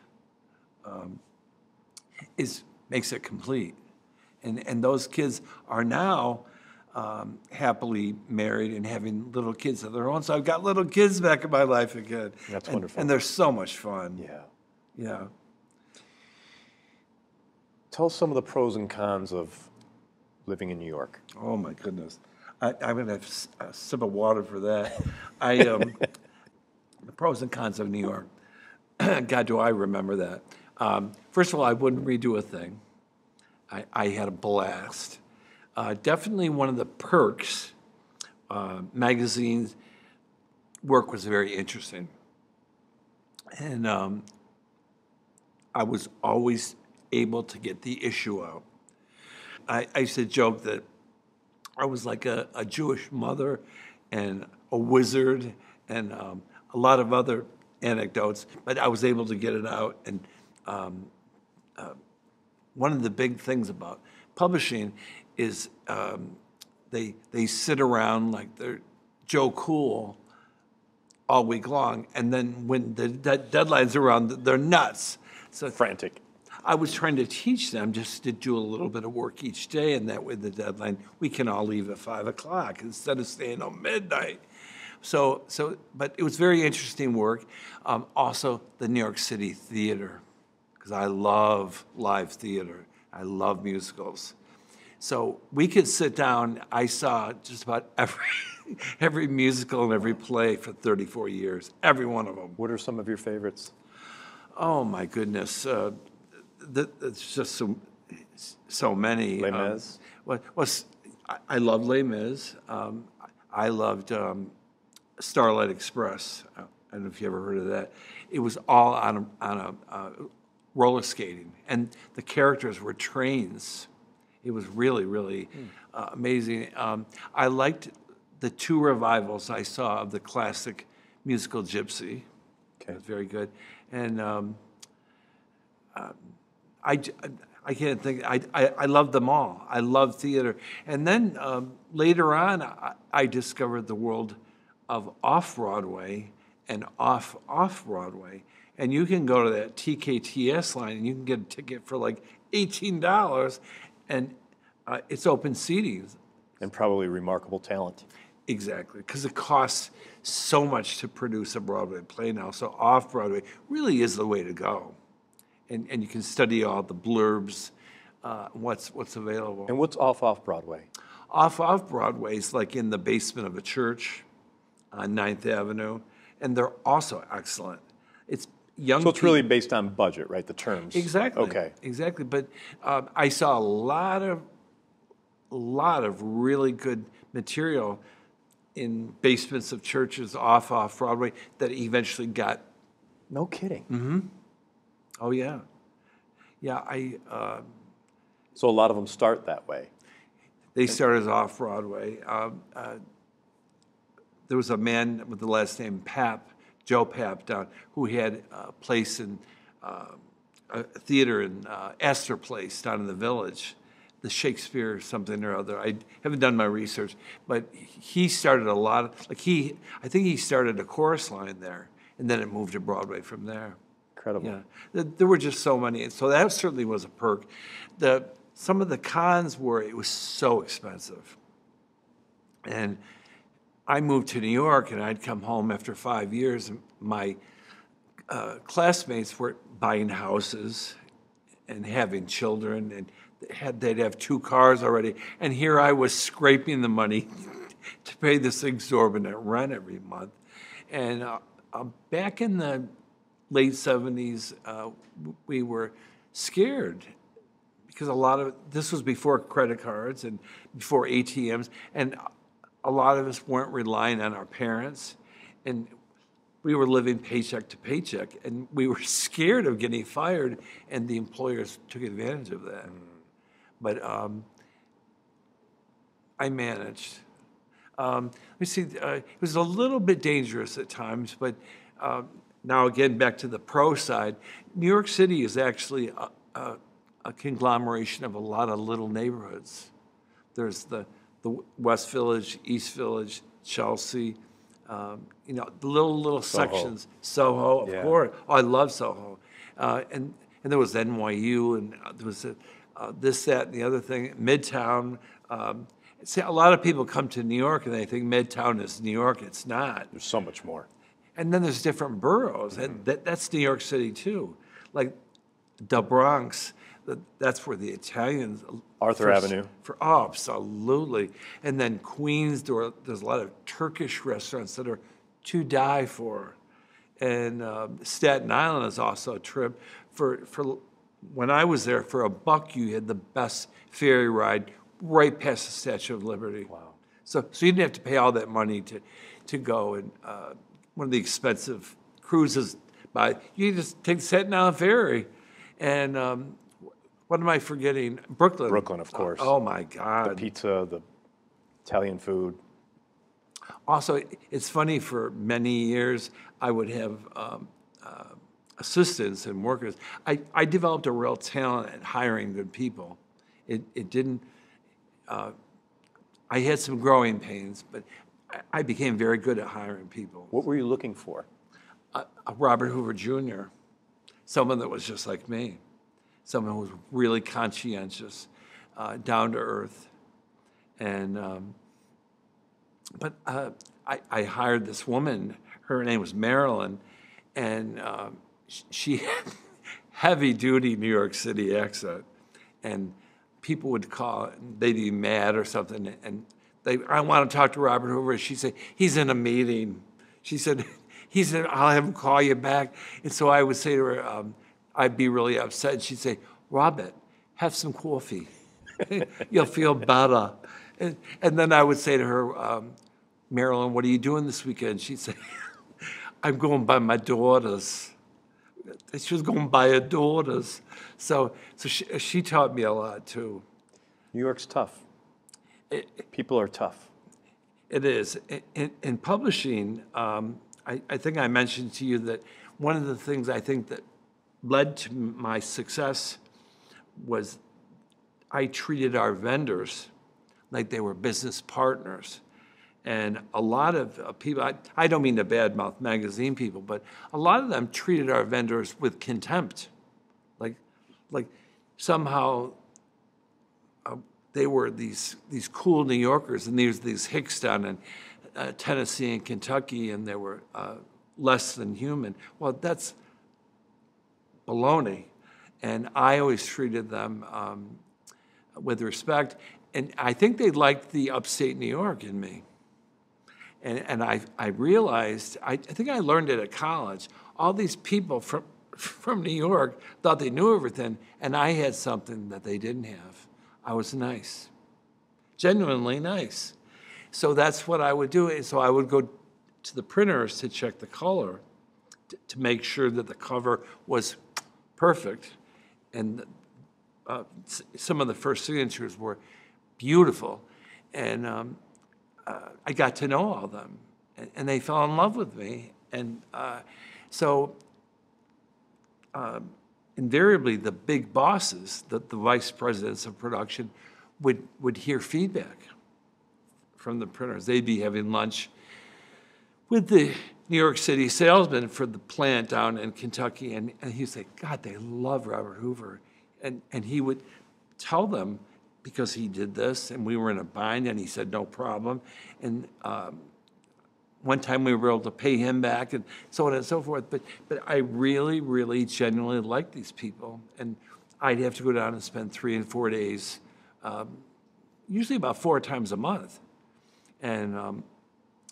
makes it complete. And those kids are now happily married and having little kids of their own. So I've got little kids back in my life again. That's wonderful. And they're so much fun. Yeah. Yeah. Tell us some of the pros and cons of living in New York. Oh my goodness, I'm gonna have a sip of water for that. The pros and cons of New York. God, do I remember that? First of all, I wouldn't redo a thing. I had a blast. Definitely one of the perks. Magazines work was very interesting, and I was always able to get the issue out. I used to joke that I was like a Jewish mother and a wizard and a lot of other anecdotes, but I was able to get it out. And one of the big things about publishing is they sit around like they're Joe Cool all week long, and then when the deadline's around, they're nuts. So frantic. I was trying to teach them just to do a little bit of work each day, and that way the deadline, we can all leave at 5 o'clock instead of staying till midnight. So, but it was very interesting work. Also, the New York City theater, because I love live theater. I love musicals. So we could sit down. I saw just about every every musical and every play for 34 years, every one of them. What are some of your favorites? Oh, my goodness. It's just so many. Les Mis? I love Les Mis. I loved Starlight Express. I don't know if you ever heard of that. It was all on a roller skating, and the characters were trains. It was really, really amazing. I liked the two revivals I saw of the classic musical Gypsy. Okay. It was very good. And I can't think, I loved them all. I loved theater. And then later on, I discovered the world of off-Broadway and off-off-Broadway. And you can go to that TKTS line and you can get a ticket for like $18, and it's open seatings. And probably remarkable talent. Exactly, because it costs so much to produce a Broadway play now, so off-Broadway really is the way to go. And you can study all the blurbs, what's available. And what's off-off-Broadway? Off-off-Broadway is like in the basement of a church on 9th Avenue, and they're also excellent. It's young people. So it's really based on budget, right, the terms? Exactly. Okay. Exactly, but I saw a lot of really good material in basements of churches off Broadway that eventually got. No kidding. Mm-hmm. Oh yeah, yeah. So a lot of them start that way. They start as off Broadway. There was a man with the last name Papp, Joe Papp, down who had a place in a theater in Astor Place down in the Village. The Shakespeare something or other. I haven't done my research, but he started a lot of, like I think he started a chorus line there, and then it moved to Broadway from there. Incredible. Yeah, there were just so many, so that certainly was a perk. Some of the cons were it was so expensive, and I moved to New York, and I'd come home after 5 years, and my classmates were buying houses and having children, and they'd have two cars already, and here I was scraping the money to pay this exorbitant rent every month. And back in the late 70s, we were scared because this was before credit cards and before ATMs, and a lot of us weren't relying on our parents, and we were living paycheck to paycheck, and we were scared of getting fired, and the employers took advantage of that. Mm. But I managed. Let me see, it was a little bit dangerous at times, but now again, back to the pro side, New York City is actually a conglomeration of a lot of little neighborhoods. There's the West Village, East Village, Chelsea, you know, the little Soho. Sections. Soho, of course. Oh, I love Soho. And there was NYU, and there was this, that, and the other thing, Midtown. See, a lot of people come to New York and they think Midtown is New York. It's not. There's so much more. And then there's different boroughs, mm-hmm. and that's New York City too. Like the Bronx, that's where the Italians. Arthur Avenue. Oh, absolutely. And then Queens, there's a lot of Turkish restaurants that are to die for. And Staten Island is also a trip for when I was there, for $1, you had the best ferry ride right past the Statue of Liberty. Wow. So you didn't have to pay all that money to go. And one of the expensive cruises, you just take the Staten Island ferry, And what am I forgetting? Brooklyn. Brooklyn, of course. Oh, my God. The pizza, the Italian food. Also, it's funny, for many years, I would have assistants and workers. I developed a real talent at hiring good people. It didn't, I had some growing pains, but I became very good at hiring people. What were you looking for? Robert Hoover Jr., someone that was just like me, someone who was really conscientious, down to earth. And, I hired this woman, her name was Marilyn, and she had heavy duty New York City accent. And people would call, they'd be mad or something, and I want to talk to Robert Hoover. She'd say, he's in a meeting. She said, I'll have him call you back. And so I would say to her, I'd be really upset. And she'd say, Robert, have some coffee. You'll feel better. And then I would say to her, Marilyn, what are you doing this weekend? She'd say, I'm going by my daughters. She was going by her daughters. So she taught me a lot, too. New York's tough. People are tough. It is. In publishing, I think I mentioned to you that one of the things I think that led to my success was I treated our vendors like they were business partners. And a lot of people, I don't mean to badmouth magazine people, but a lot of them treated our vendors with contempt. Like somehow they were these cool New Yorkers, and there's these hicks down in Tennessee and Kentucky, and they were less than human. Well, that's baloney. And I always treated them with respect. And I think they liked the upstate New York in me. And I realized, I think I learned it at college, all these people from New York thought they knew everything, and I had something that they didn't have. I was nice, genuinely nice. So that's what I would do. So I would go to the printers to check the color, to make sure that the cover was perfect. And some of the first signatures were beautiful. And I got to know all of them, and they fell in love with me. And invariably, the big bosses, the vice presidents of production, would hear feedback from the printers. They'd be having lunch with the New York City salesman for the plant down in Kentucky, and he'd say, God, they love Robert Hoover. And he would tell them, because he did this, and we were in a bind, and he said, no problem. And one time we were able to pay him back, and so on and so forth. But I really, really genuinely liked these people. And I'd have to go down and spend 3 and 4 days, usually about 4 times a month. And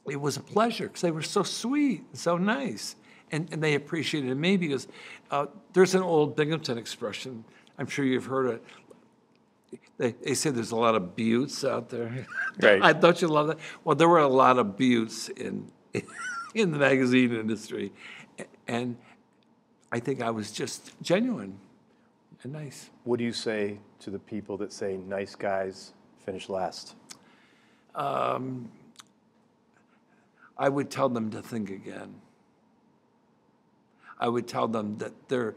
it was a pleasure, because they were so sweet, so nice. And they appreciated me, because there's an old Binghamton expression, I'm sure you've heard it. They say there's a lot of buttes out there. Right. I thought you loved that. Well, there were a lot of buttes in the magazine industry. And I think I was just genuine and nice. What do you say to the people that say nice guys finish last? I would tell them to think again. I would tell them that their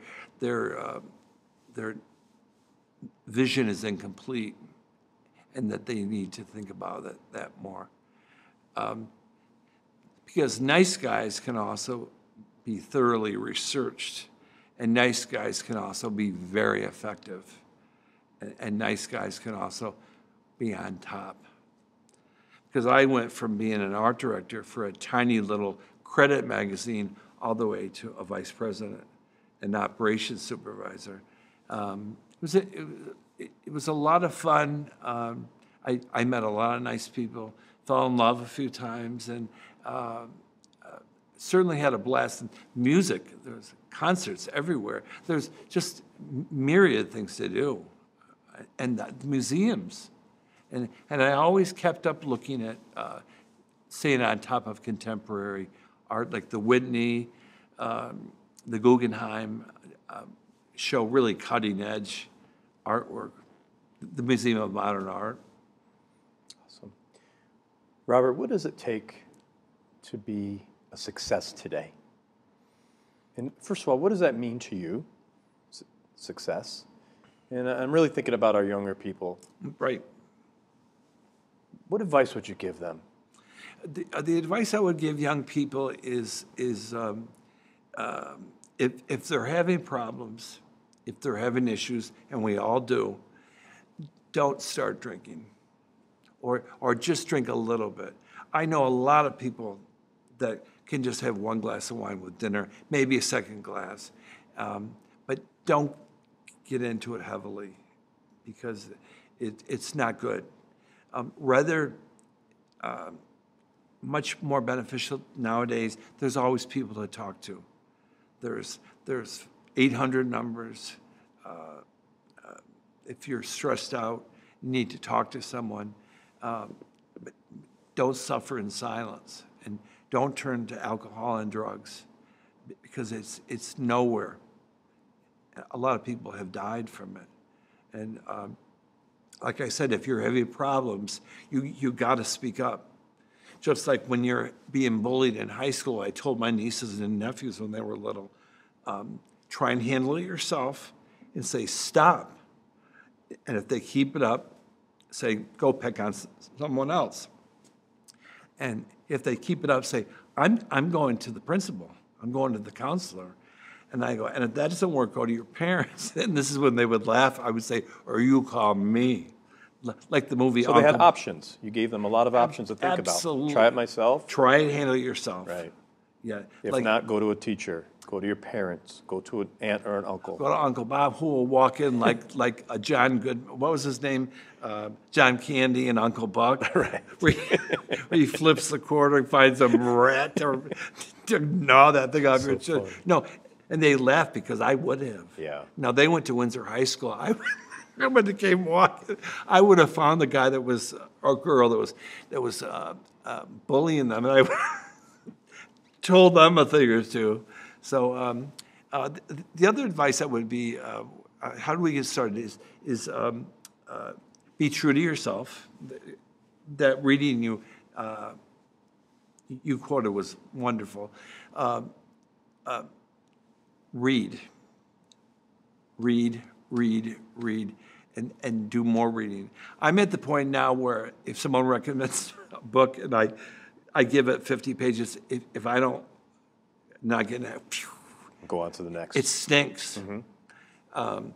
vision is incomplete, and that they need to think about it that more. Because nice guys can also be thoroughly researched, and nice guys can also be very effective, and nice guys can also be on top. Because I went from being an art director for a tiny little credit magazine all the way to a vice president and operations supervisor. It was a lot of fun. I met a lot of nice people, fell in love a few times, and certainly had a blast. And music, there was concerts everywhere. There's just myriad things to do, and museums. And I always kept up looking at staying on top of contemporary art, like the Whitney, the Guggenheim, show really cutting edge artwork, the Museum of Modern Art. Awesome. Robert, what does it take to be a success today? And first of all, what does that mean to you, success? And I'm really thinking about our younger people. Right. What advice would you give them? The advice I would give young people is if they're having problems, if they're having issues, and we all do, don't start drinking, or just drink a little bit. I know a lot of people that can just have one glass of wine with dinner, maybe a second glass, but don't get into it heavily, because it's not good. Much more beneficial nowadays, there's always people to talk to. There's 800 numbers. If you're stressed out, you need to talk to someone. But don't suffer in silence, and don't turn to alcohol and drugs, because it's nowhere. A lot of people have died from it. And like I said, if you're having problems, you gotta speak up. Just like when you're being bullied in high school, I told my nieces and nephews when they were little, try and handle it yourself and say, stop. And if they keep it up, say, go pick on someone else. And if they keep it up, say, I'm going to the principal. I'm going to the counselor. And I go, and if that doesn't work, go to your parents. And this is when they would laugh. I would say, or you call me. Like the movie. So they had options. You gave them a lot of options to think about. Try it myself. Try and handle it yourself. Right. Yeah. If not, go to a teacher. Go to your parents. Go to an aunt or an uncle. Go to Uncle Bob, who will walk in like a John Good. What was his name? John Candy and Uncle Buck. Right. Where he flips the quarter and finds a rat to gnaw that thing off your chin. No, and they laughed because I would have. Yeah. Now they went to Windsor High School. Nobody came walking. I would have found the guy that was, or girl that was bullying them, and I told them a thing or two. So the other advice that would be, how do we get started? Is be true to yourself. That reading you quoted was wonderful. Read. And do more reading. I'm at the point now where if someone recommends a book and I give it 50 pages, if I don't, not getting it, go on to the next. It stinks. Mm-hmm.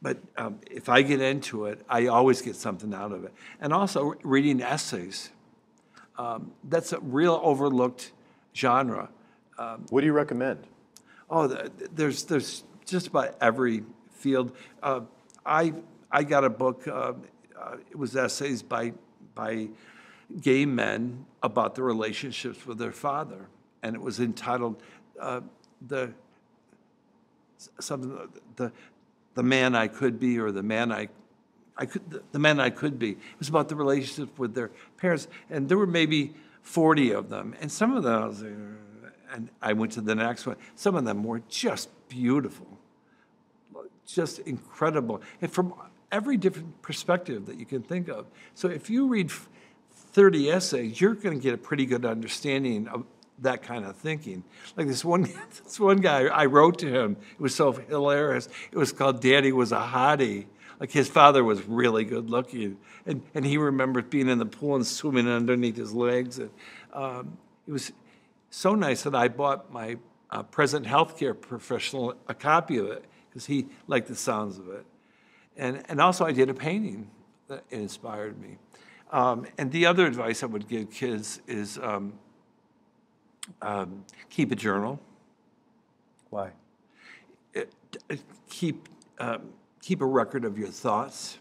But if I get into it, I always get something out of it. And also reading essays. That's a real overlooked genre. What do you recommend? Oh, there's just about every field. I got a book, it was essays by gay men about their relationships with their father, and it was entitled the man I could be, or the man I could be. It was about the relationship with their parents, and there were maybe 40 of them, and some of them I was like, and I went to the next one. Some of them were just beautiful. Just incredible, and from every different perspective that you can think of. So if you read 30 essays, you're going to get a pretty good understanding of that kind of thinking. Like this one guy, I wrote to him. It was so hilarious. It was called "Daddy Was a Hottie." Like his father was really good looking, and he remembered being in the pool and swimming underneath his legs. And it was so nice that I bought my present healthcare professional a copy of it, because he liked the sounds of it. And also I did a painting that inspired me. And the other advice I would give kids is keep a journal. Why? Keep a record of your thoughts,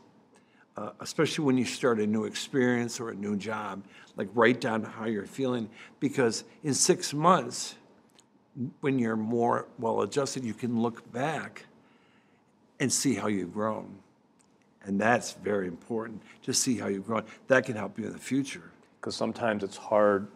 especially when you start a new experience or a new job. Like write down how you're feeling, because in 6 months, when you're more well-adjusted, you can look back and see how you've grown. And that's very important, to see how you've grown. That can help you in the future. Because sometimes it's hard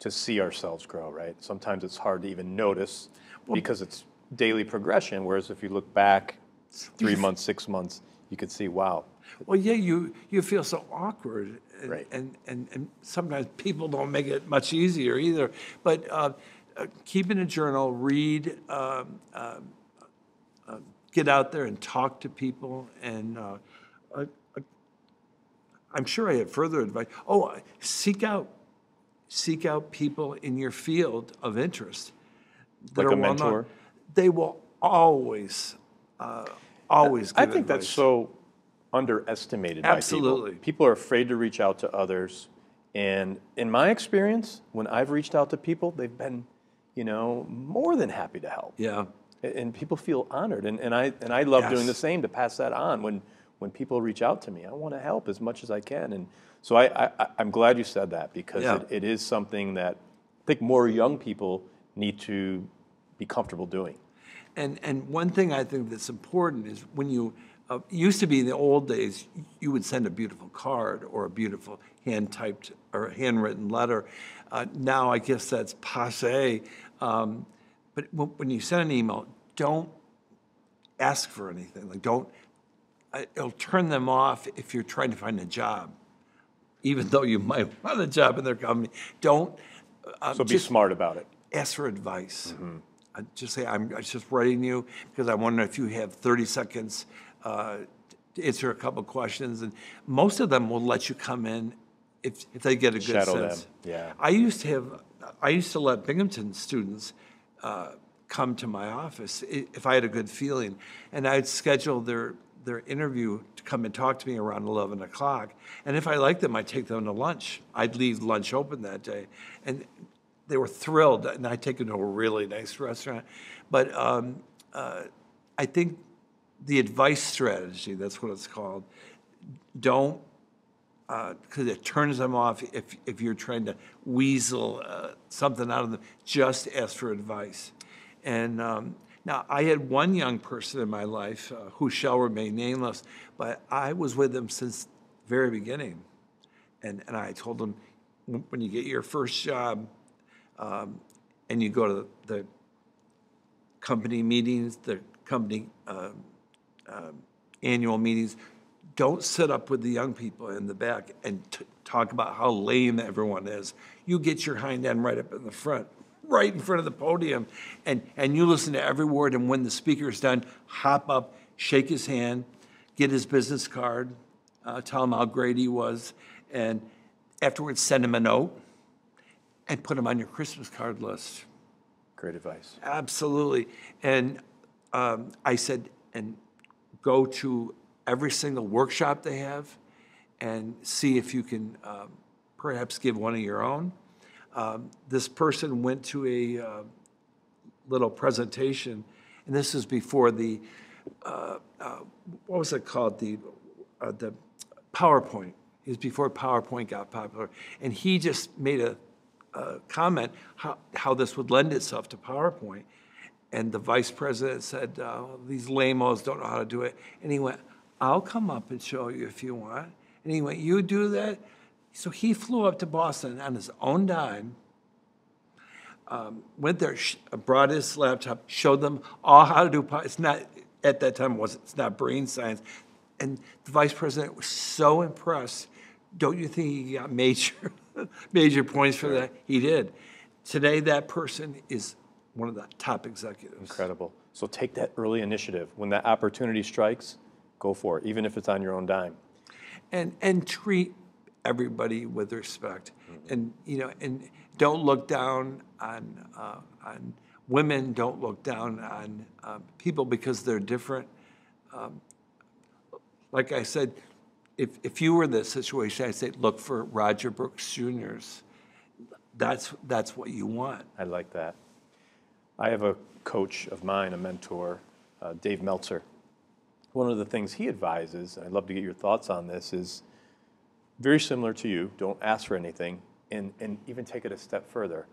to see ourselves grow, right? Sometimes it's hard to even notice, because it's daily progression, whereas if you look back 3 months, 6 months, you could see, wow. Well, yeah, you feel so awkward, and, right. and sometimes people don't make it much easier either. But keeping a journal, read, get out there and talk to people, and I'm sure I had further advice. Oh, seek out people in your field of interest. Like a mentor? They will always, always give advice. I think that's so underestimated by people. Absolutely. People are afraid to reach out to others. And in my experience, when I've reached out to people, they've been, you know, more than happy to help. Yeah. And people feel honored. And I love yes. doing the same, to pass that on. When people reach out to me, I want to help as much as I can. And so I'm glad you said that, because yeah. it is something that I think more young people need to be comfortable doing. And one thing I think that's important is when you, used to be in the old days, you would send a beautiful card or a beautiful hand-typed or handwritten letter. Now I guess that's passé. But when you send an email, don't ask for anything. Like don't, it'll turn them off if you're trying to find a job, even though you might want a job in their company. Don't. So be smart about it. Ask for advice. Mm-hmm. Just say, I'm just writing you because I wonder if you have 30 seconds to answer a couple questions. And most of them will let you come in if they get a good shadow sense. Them. Yeah. I used to let Binghamton students come to my office if I had a good feeling, and I'd schedule their interview to come and talk to me around 11 o'clock. And if I liked them, I'd take them to lunch. I'd leave lunch open that day. And they were thrilled, and I'd take them to a really nice restaurant. But I think the advice strategy, that's what it's called, don't, because it turns them off if you're trying to weasel something out of them. Just ask for advice. And now, I had one young person in my life who shall remain nameless, but I was with him since the very beginning. And I told him, when you get your first job and you go to the company meetings, the company annual meetings, don't sit up with the young people in the back and talk about how lame everyone is. You get your hind end right up in the front, right in front of the podium, and you listen to every word, and when the speaker's done, hop up, shake his hand, get his business card, tell him how great he was, and afterwards send him a note and put him on your Christmas card list. Great advice. Absolutely. And I said, and go to every single workshop they have and see if you can perhaps give one of your own. This person went to a little presentation, and this was before the, what was it called, the PowerPoint. It was before PowerPoint got popular. And he just made a comment how this would lend itself to PowerPoint. And the vice president said, these lame-os don't know how to do it. And he went, I'll come up and show you if you want. And he went, you do that? So he flew up to Boston on his own dime, went there, brought his laptop, showed them all how to do, it's not, at that time, it's not brain science. And the vice president was so impressed. Don't you think he got major, major points for that? He did. Today, that person is one of the top executives. Incredible. So take that early initiative. When that opportunity strikes, go for it, even if it's on your own dime. And treat everybody with respect, mm-hmm. and you know, and don't look down on women. Don't look down on people because they're different. Like I said, if you were in this situation, I'd say look for Roger Brooks Jr.'s. That's what you want. I like that. I have a coach of mine, a mentor, Dave Meltzer. One of the things he advises, and I'd love to get your thoughts on this, is very similar to you, don't ask for anything, and even take it a step further.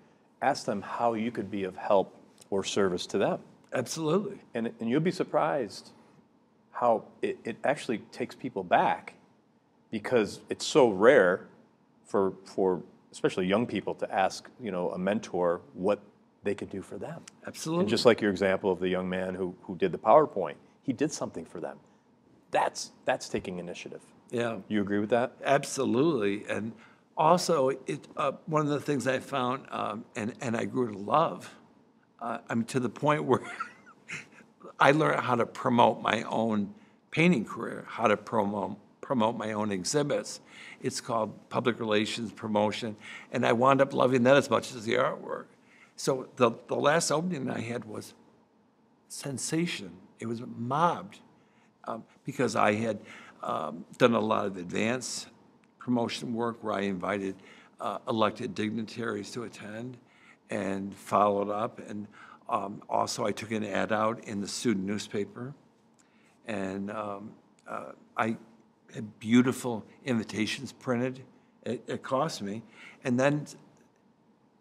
Ask them how you could be of help or service to them. Absolutely. And you'll be surprised how it actually takes people back, because it's so rare for especially young people to ask, you know, a mentor what they could do for them. Absolutely. And just like your example of the young man who did the PowerPoint, he did something for them. That's taking initiative. Yeah. You agree with that? Absolutely. And also, one of the things I found, and I grew to love, I mean, to the point where I learned how to promote my own painting career, how to promote my own exhibits. It's called public relations promotion, and I wound up loving that as much as the artwork. So the last opening I had was sensation. It was mobbed because I had done a lot of advance promotion work where I invited elected dignitaries to attend and followed up. And also I took an ad out in the student newspaper, and I had beautiful invitations printed. It cost me. And then,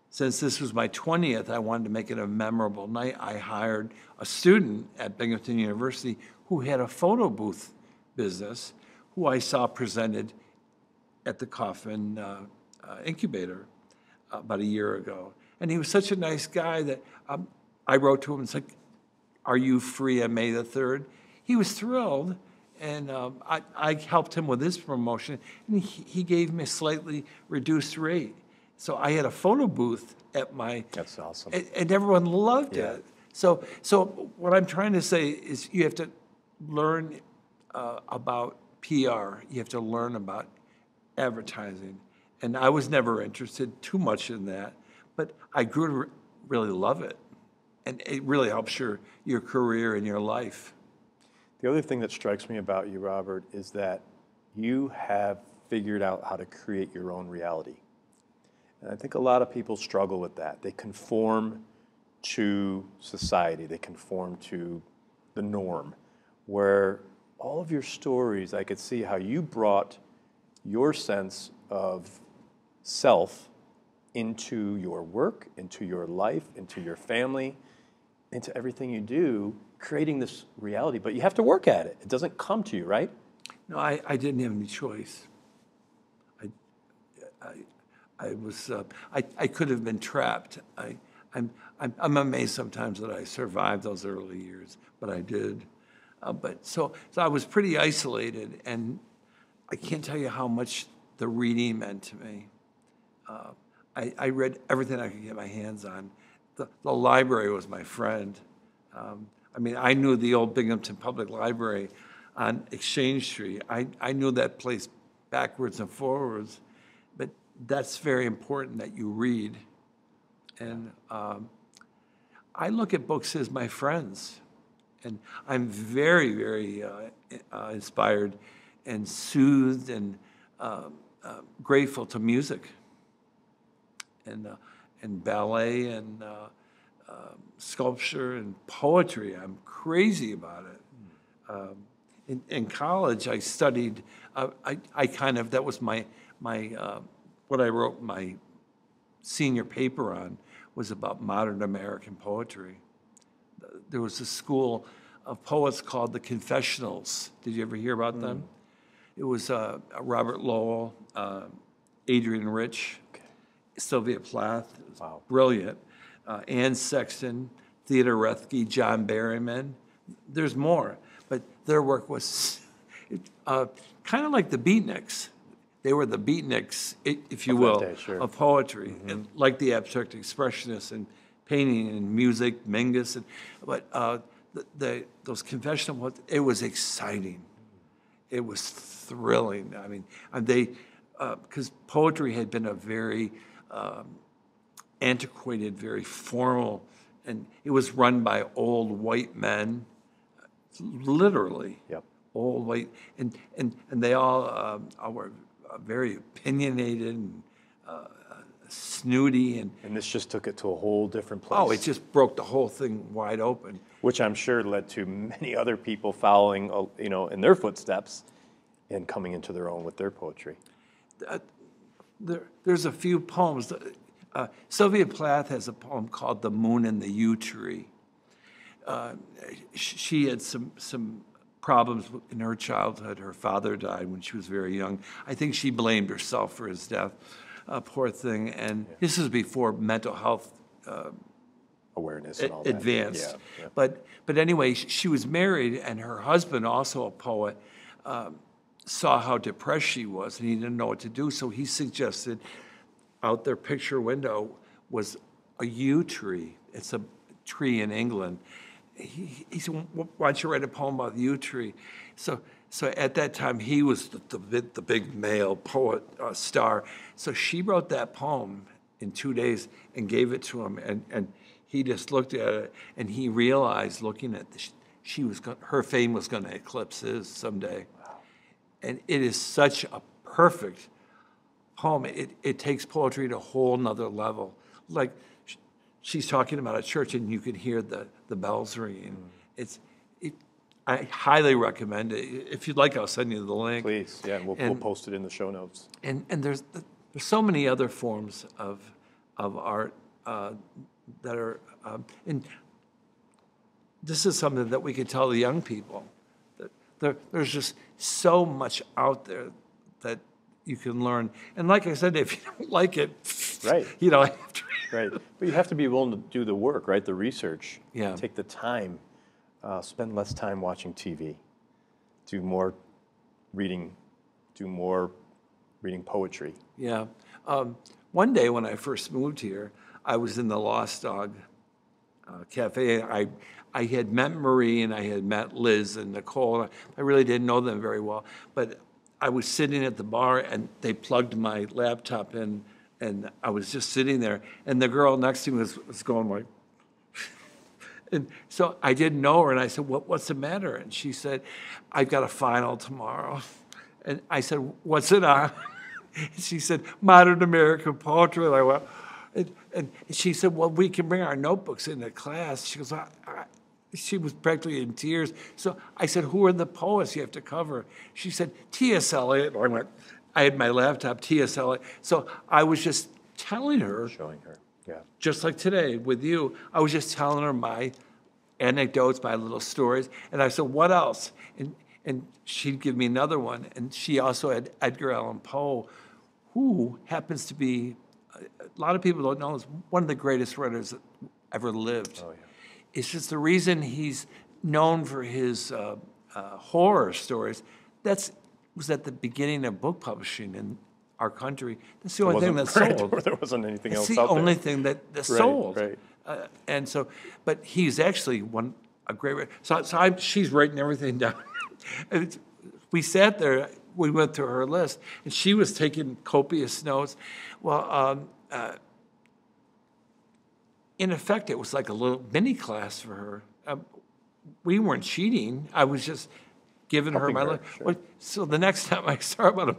since this was my 20th, I wanted to make it a memorable night. I hired a student at Binghamton University who had a photo booth business, who I saw presented at the Kaufman Incubator about a year ago. And he was such a nice guy that I wrote to him and said, "Are you free on May the 3rd? He was thrilled, and I helped him with his promotion, and he gave me a slightly reduced rate. So I had a photo booth at my... That's awesome. And everyone loved it. So what I'm trying to say is you have to learn about PR. You have to learn about advertising. And I was never interested too much in that, but I grew to really love it. And it really helps your career and your life. The other thing that strikes me about you, Robert, is that you have figured out how to create your own reality. And I think a lot of people struggle with that. They conform to society. They conform to the norm, where all of your stories, I could see how you brought your sense of self into your work, into your life, into your family, into everything you do, creating this reality. But you have to work at it. It doesn't come to you, right? No, I didn't have any choice. I was. I could have been trapped. I'm amazed sometimes that I survived those early years, but I did. So I was pretty isolated, and I can't tell you how much the reading meant to me. I read everything I could get my hands on. The library was my friend. I mean, I knew the old Binghamton Public Library on Exchange Street. I knew that place backwards and forwards. That's very important that you read. And I look at books as my friends. And I'm very, very inspired and soothed and grateful to music and ballet and sculpture and poetry. I'm crazy about it. In college, I studied, I kind of, that was what I wrote my senior paper on was about modern American poetry. There was a school of poets called the Confessionals. Did you ever hear about them? It was Robert Lowell, Adrian Rich, Sylvia Plath, brilliant, Anne Sexton, Theodore Roethke, John Berryman. There's more, but their work was kind of like the Beatniks. They were the Beatniks, if you will, of poetry, and like the abstract expressionists and painting and music, Mingus. But those confessional, it was exciting. It was thrilling. I mean, because poetry had been a very antiquated, very formal, and it was run by old white men, literally. Yep. Old white, and they all were very opinionated and snooty. And this just took it to a whole different place. Oh, it just broke the whole thing wide open. Which I'm sure led to many other people following, you know, in their footsteps and coming into their own with their poetry. There's a few poems. Sylvia Plath has a poem called The Moon and the Yew Tree. She had some problems in her childhood. Her father died when she was very young. I think she blamed herself for his death, poor thing. And this is before mental health awareness and all advanced. That. Yeah, yeah. But anyway, she was married, and her husband, also a poet, saw how depressed she was, and he didn't know what to do, so he suggested out their picture window was a yew tree. It's a tree in England. He said, why don't you write a poem about the yew tree? So at that time, he was the big male poet star. So she wrote that poem in 2 days and gave it to him, and he just looked at it, and he realized, looking at this, her fame was going to eclipse his someday. Wow. And it is such a perfect poem. It takes poetry to a whole nother level. Like, she's talking about a church, and you can hear the bells ringing. Mm. I highly recommend it. If you'd like, I'll send you the link. Please, yeah, we'll post it in the show notes. And there's so many other forms of art that are, and this is something that we could tell the young people, that there's just so much out there that you can learn. And like I said, if you don't like it, right. You know, right. But you have to be willing to do the work, right? The research. Yeah. Take the time. Spend less time watching TV. Do more reading. Do more reading poetry. Yeah. One day when I first moved here, I was in the Lost Dog Cafe. I had met Marie, and I had met Liz and Nicole. I really didn't know them very well, but I was sitting at the bar, and they plugged my laptop in, and I was just sitting there, and the girl next to me was going like, and so I didn't know her, and I said, what's the matter? And she said, I've got a final tomorrow. And I said, what's it on? And she said, modern American poetry. And I went, and she said, well, we can bring our notebooks into class. She goes, she was practically in tears. So I said, who are the poets you have to cover? She said, T.S. Eliot. I went, I had my laptop, T.S. Eliot. So I was just telling her. Showing her, yeah. Just like today with you, I was just telling her my anecdotes, my little stories. And I said, what else? And she'd give me another one. And she also had Edgar Allan Poe, who happens to be, a lot of people don't know, is one of the greatest writers that ever lived. Oh, yeah. It's just the reason he's known for his horror stories. That was at the beginning of book publishing in our country. That's the only thing that sold. There wasn't anything else out there. It's the only thing that sold. Right. And so, but he's actually a great writer. So she's writing everything down. We sat there. We went through her list, and she was taking copious notes. Well. In effect, it was like a little mini class for her. We weren't cheating. I was just giving her my life. Sure. Well, so the next time I saw her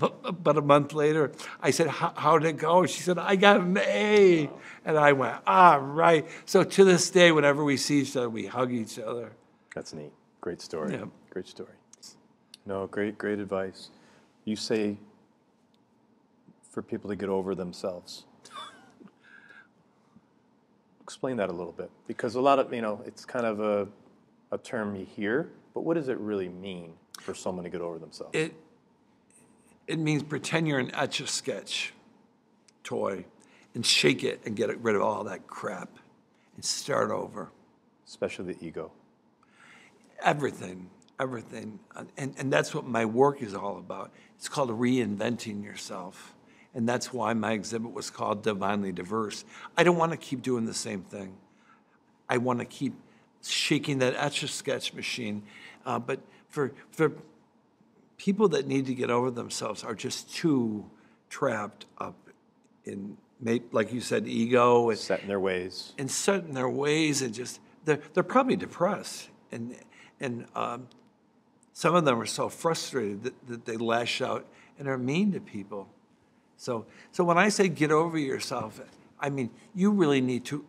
about a month later, I said, how'd it go? She said, I got an A. Wow. And I went, ah, right. So to this day, whenever we see each other, we hug each other. That's neat. Great story. Yeah. Great story. No, great advice. You say for people to get over themselves. Explain that a little bit, because a lot of, it's kind of a term you hear, but what does it really mean for someone to get over themselves? It means pretend you're an Etch-a-Sketch toy and shake it and get rid of all that crap and start over. Especially the ego. Everything. And that's what my work is all about. It's called reinventing yourself. And that's why my exhibit was called Divinely Diverse. I don't want to keep doing the same thing. I want to keep shaking that Etch-a-Sketch machine. But for people that need to get over themselves are just too trapped up in, like you said, ego. And, set in their ways. And set in their ways, and just, they're probably depressed. And some of them are so frustrated that they lash out and are mean to people. So when I say get over yourself, I mean, you really need to,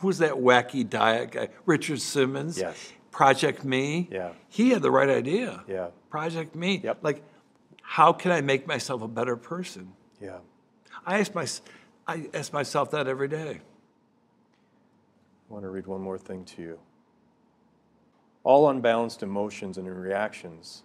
who's that wacky diet guy? Richard Simmons? Yes. Project Me? Yeah. He had the right idea. Yeah. Project Me. Yep. Like, how can I make myself a better person? Yeah. I ask myself that every day. I want to read one more thing to you. All unbalanced emotions and reactions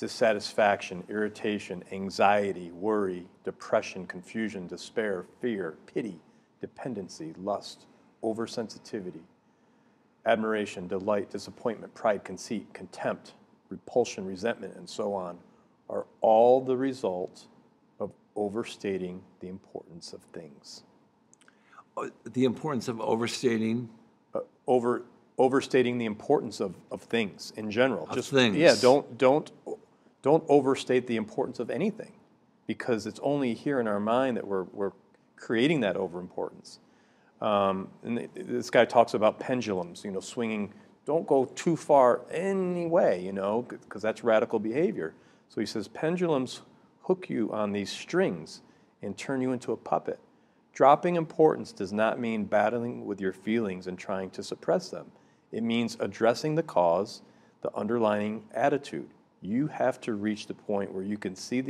dissatisfaction, irritation, anxiety, worry, depression, confusion, despair, fear, pity, dependency, lust, oversensitivity, admiration, delight, disappointment, pride, conceit, contempt, repulsion, resentment, and so on, are all the result of overstating the importance of things. The importance of overstating? Overstating the importance of things in general. Just things. Yeah, don't overstate the importance of anything, because it's only here in our mind that we're creating that overimportance. And this guy talks about pendulums, you know, swinging. Don't go too far any way, you know, because that's radical behavior. So he says pendulums hook you on these strings and turn you into a puppet. Dropping importance does not mean battling with your feelings and trying to suppress them. It means addressing the cause, the underlying attitude. You have to reach the point where you can see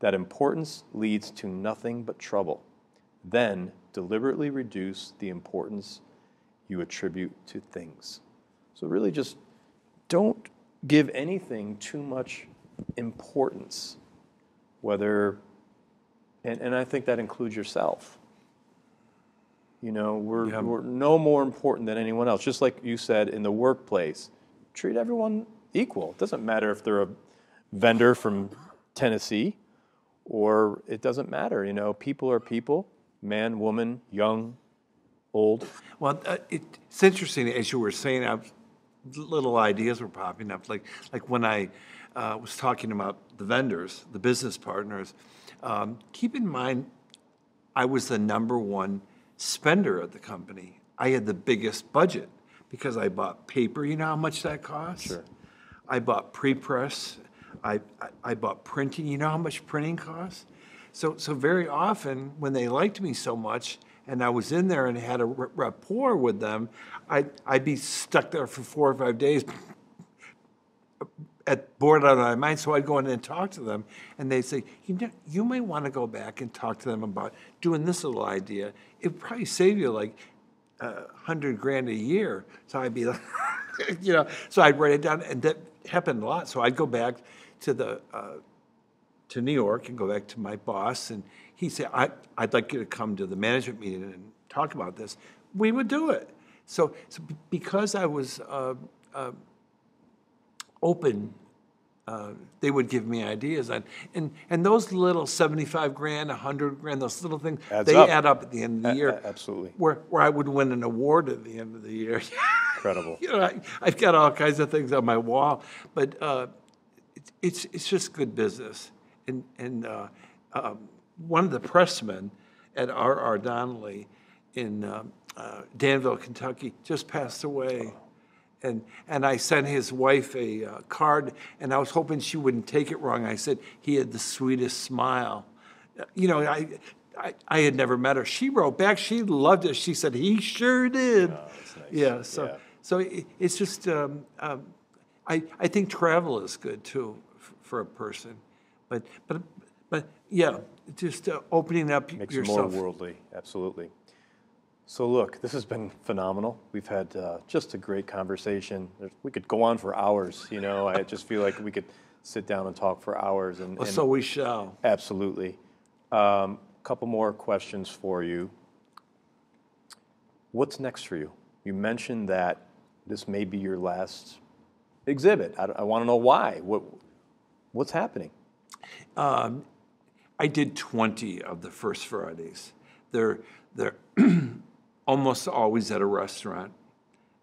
that importance leads to nothing but trouble. Then deliberately reduce the importance you attribute to things. So really just don't give anything too much importance, whether, and I think that includes yourself. You know, we're no more important than anyone else. Just like you said, in the workplace, treat everyone equal. It doesn't matter if they're a vendor from Tennessee, or it doesn't matter, you know, people are people, man, woman, young, old. Well, it's interesting, as you were saying, little ideas were popping up. Like when I was talking about the vendors, the business partners, keep in mind, I was the #1 spender at the company. I had the biggest budget because I bought paper. You know how much that costs? Sure. I bought pre-press. I bought printing. You know how much printing costs? So very often, when they liked me so much, and I was in there and had a rapport with them, I'd be stuck there for 4 or 5 days, bored out of my mind. So I'd go in and talk to them, and they'd say, you may want to go back and talk to them about doing this little idea. It'd probably save you like $100 grand a year. So I'd be like, you know, so I'd write it down, and that happened a lot. So I'd go back to the to New York and go back to my boss, and he said, I'd like you to come to the management meeting and talk about this. We would do it. So because I was open, they would give me ideas. And those little $75 grand, $100 grand, those little things, they add up at the end of the year. Absolutely. Where I would win an award at the end of the year. Incredible. You know, I've got all kinds of things on my wall, but it's just good business. And one of the pressmen at R.R. Donnelly in Danville, Kentucky, just passed away. Oh. And I sent his wife a card, and I was hoping she wouldn't take it wrong. I said, he had the sweetest smile. You know, I had never met her. She wrote back. She loved it. She said, he sure did. Oh, that's nice. Yeah, so it's just, I think travel is good, too, for a person. But yeah, just opening up yourself. Makes you more worldly, absolutely. So look, this has been phenomenal. We've had just a great conversation. We could go on for hours, you know. I just feel like we could sit down and talk for hours. And so we shall. Absolutely. Couple more questions for you. What's next for you? You mentioned that this may be your last exhibit. I want to know why. What's happening? I did 20 of the first Fridays. They're almost always at a restaurant,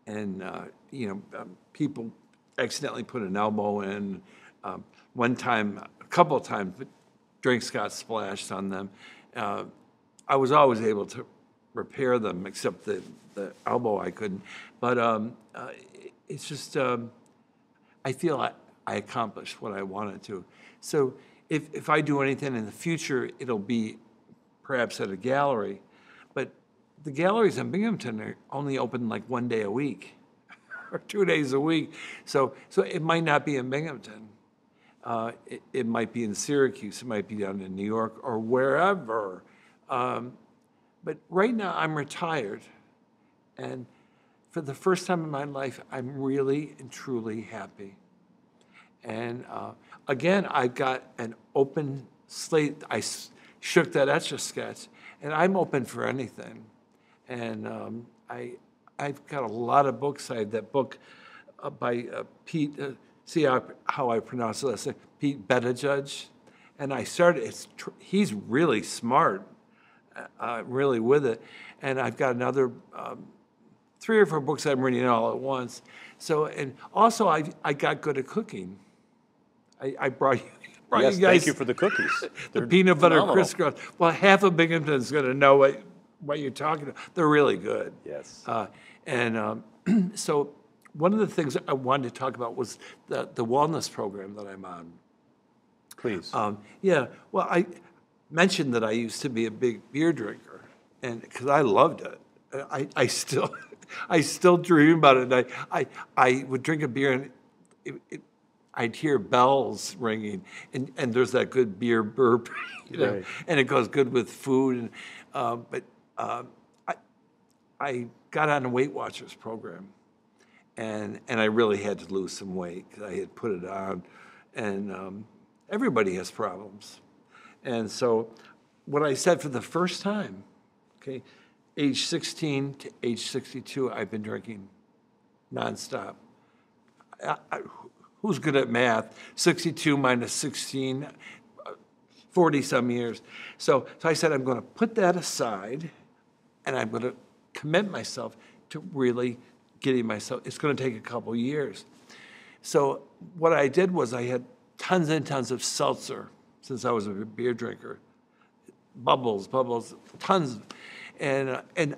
and you know, people accidentally put an elbow in. One time, a couple of times, drinks got splashed on them. I was always able to repair them, except the elbow I couldn't. But it's just I feel I accomplished what I wanted to. So if I do anything in the future, it'll be perhaps at a gallery. But the galleries in Binghamton are only open like 1 day a week or 2 days a week. So it might not be in Binghamton. It might be in Syracuse. It might be down in New York or wherever. But right now I'm retired. And for the first time in my life, I'm really and truly happy. And Again, I got an open slate. I shook that Etch-a-Sketch, and I'm open for anything. And I've got a lot of books. I had that book by Pete, see how I pronounce the last name, Pete Buttigieg. And I started, he's really smart, really with it. And I've got another 3 or 4 books I'm reading all at once. So, and also I got good at cooking. I brought you. Yes, you guys, thank you for the cookies. The peanut butter crisscross. Well, half of Binghamton's going to know what you're talking about. They're really good. Yes. So one of the things I wanted to talk about was the wellness program that I'm on. Please. Yeah. Well, I mentioned that I used to be a big beer drinker, and because I loved it, I still I still dream about it. And I would drink a beer and I'd hear bells ringing, and there's that good beer burp, you know, right. And it goes good with food. And, but I got on a Weight Watchers program, and I really had to lose some weight because I had put it on, and everybody has problems. And so what I said for the first time, okay, age 16 to age 62, I've been drinking nonstop. Who's good at math? 62 minus 16, 40 some years. So I said, I'm going to put that aside and I'm going to commit myself to really getting myself, it's going to take a couple years. So what I did was I had tons and tons of seltzer since I was a beer drinker. Bubbles, tons. And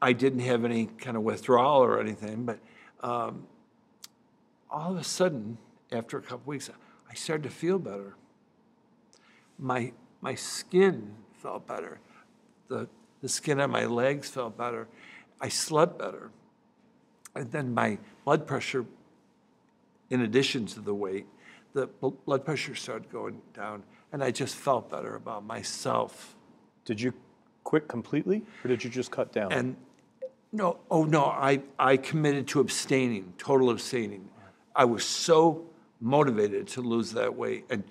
I didn't have any kind of withdrawal or anything, but, all of a sudden, after a couple weeks, I started to feel better. My skin felt better. The skin on my legs felt better. I slept better. And then my blood pressure, in addition to the weight, the blood pressure started going down, and I just felt better about myself. Did you quit completely, or did you just cut down? And no, oh no, I committed to abstaining, total abstaining. I was so motivated to lose that weight. And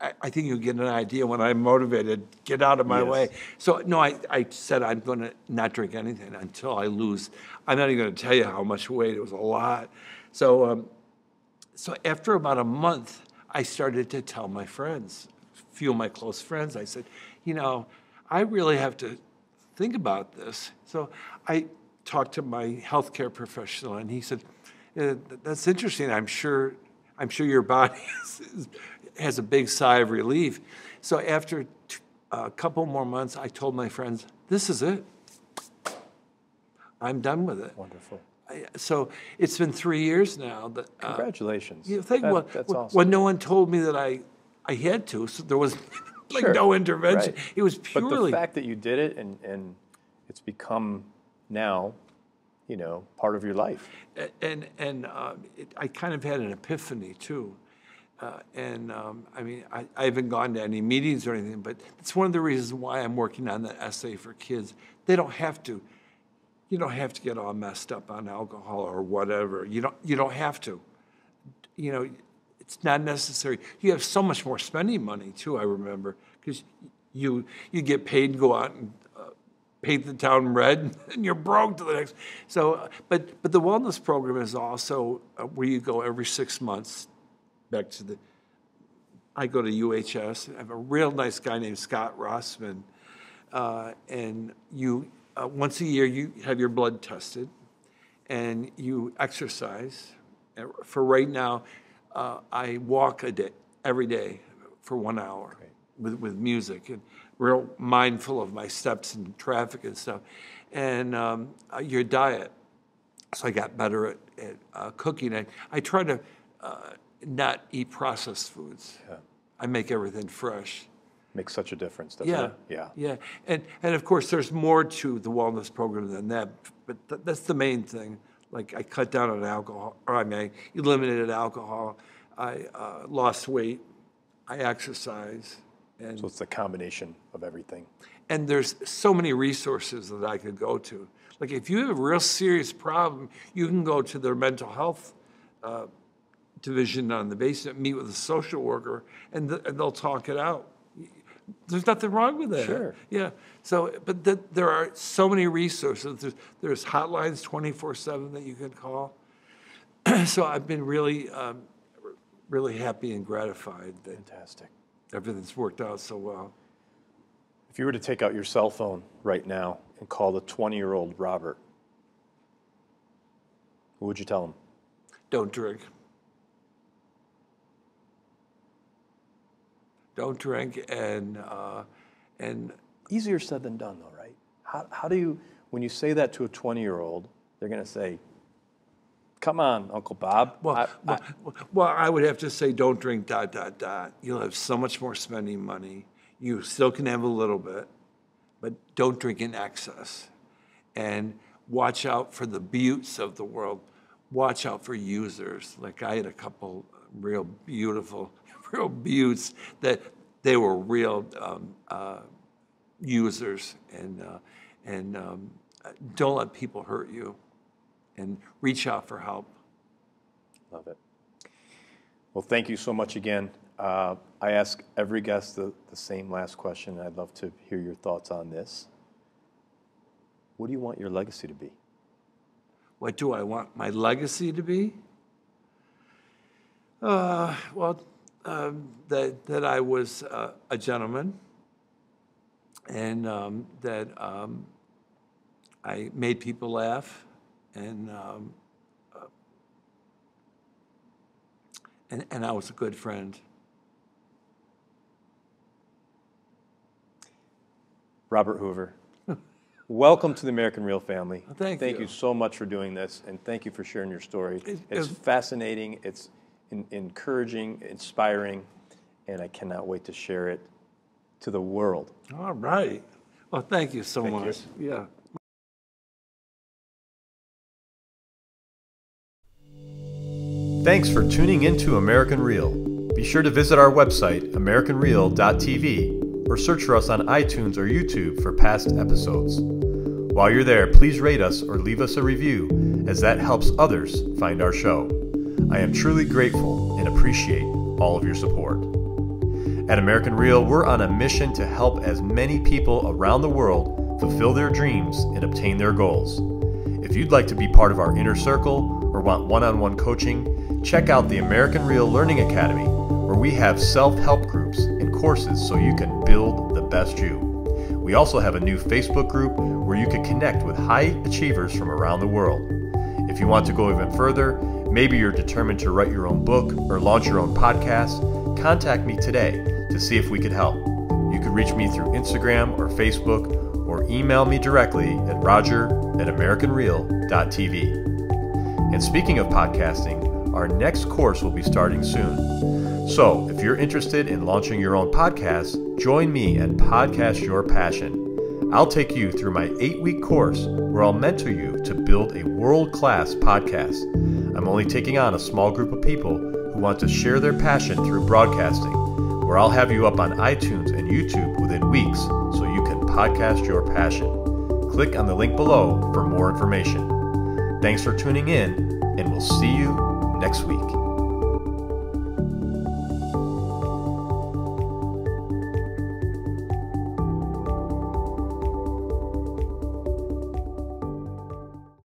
I think you get an idea when I'm motivated, get out of my yes. way. So no, I said I'm going to not drink anything until I lose. I'm not even going to tell you how much weight. It was a lot. So, so after about a month, I started to tell my friends, a few of my close friends, I said, you know, I really have to think about this. So I talked to my healthcare professional and he said, that's interesting. I'm sure your body has a big sigh of relief. So after a couple more months, I told my friends, "This is it. I'm done with it." Wonderful. So it's been 3 years now. That, congratulations. You think that's awesome. When no one told me that I had to, so there was like sure, no intervention. Right. It was purely. But the fact that you did it and it's become now, you know, part of your life. And I kind of had an epiphany too. I mean, I haven't gone to any meetings or anything, but it's one of the reasons why I'm working on that essay for kids. They don't have to, you don't have to get all messed up on alcohol or whatever. You don't have to, you know, it's not necessary. You have so much more spending money too, I remember, because you get paid to go out and paint the town red, and you're broke to the next. So, but the wellness program is also where you go every 6 months back to the, I go to UHS. I have a real nice guy named Scott Rossman. And you, once a year, you have your blood tested and you exercise. For right now, I walk a day, every day for 1 hour. Great. with music. And, real mindful of my steps and traffic and stuff, and your diet. So I got better at cooking. I try to not eat processed foods. Yeah. I make everything fresh. Makes such a difference, doesn't it? Yeah, yeah. And of course, there's more to the wellness program than that, but that's the main thing. Like I cut down on alcohol, or I mean, I eliminated alcohol. I lost weight. I exercise. And so it's a combination of everything. And there's so many resources that I could go to. Like if you have a real serious problem, you can go to their mental health division on the basement, meet with a social worker, and they'll talk it out. There's nothing wrong with that. Sure. Yeah. So, but there are so many resources. There's hotlines 24/7 that you can call. So I've been really, really happy and gratified that Fantastic. Everything's worked out so well. If you were to take out your cell phone right now and call the 20-year-old Robert, what would you tell him? Don't drink. Don't drink, and easier said than done, though, right? How do you, when you say that to a 20-year-old, they're going to say, "Come on, Uncle Bob." Well, I would have to say, "Don't drink." ... You'll have so much more spending money. You still can have a little bit, but don't drink in excess, and watch out for the beauts of the world. Watch out for users. Like I had a couple real beautiful. Real beauts that they were real users, and don't let people hurt you, and reach out for help. Love it. Well, thank you so much again. I ask every guest the same last question, and I'd love to hear your thoughts on this. What do you want your legacy to be? What do I want my legacy to be? That I was a gentleman, and that I made people laugh, and I was a good friend. Robert Hoover, welcome to the American Real family. Well, thank you. You so much for doing this, and thank you for sharing your story. It's fascinating. It's encouraging, inspiring, and I cannot wait to share it to the world. All right. Well, thank you so much. You. Yeah. Thanks for tuning into American Real. Be sure to visit our website, AmericanReal.tv, or search for us on iTunes or YouTube for past episodes. While you're there, please rate us or leave us a review, as that helps others find our show. I am truly grateful and appreciate all of your support. At American Real, we're on a mission to help as many people around the world fulfill their dreams and obtain their goals. If you'd like to be part of our inner circle or want one-on-one coaching, check out the American Real Learning Academy, where we have self-help groups and courses so you can build the best you. We also have a new Facebook group where you can connect with high achievers from around the world. If you want to go even further, maybe you're determined to write your own book or launch your own podcast, contact me today to see if we could help. You can reach me through Instagram or Facebook, or email me directly at roger@americanreal.tv. And speaking of podcasting, our next course will be starting soon. So if you're interested in launching your own podcast, join me at Podcast Your Passion. I'll take you through my 8-week course where I'll mentor you to build a world-class podcast. I'm only taking on a small group of people who want to share their passion through broadcasting, where I'll have you up on iTunes and YouTube within weeks so you can podcast your passion. Click on the link below for more information. Thanks for tuning in, and we'll see you next week.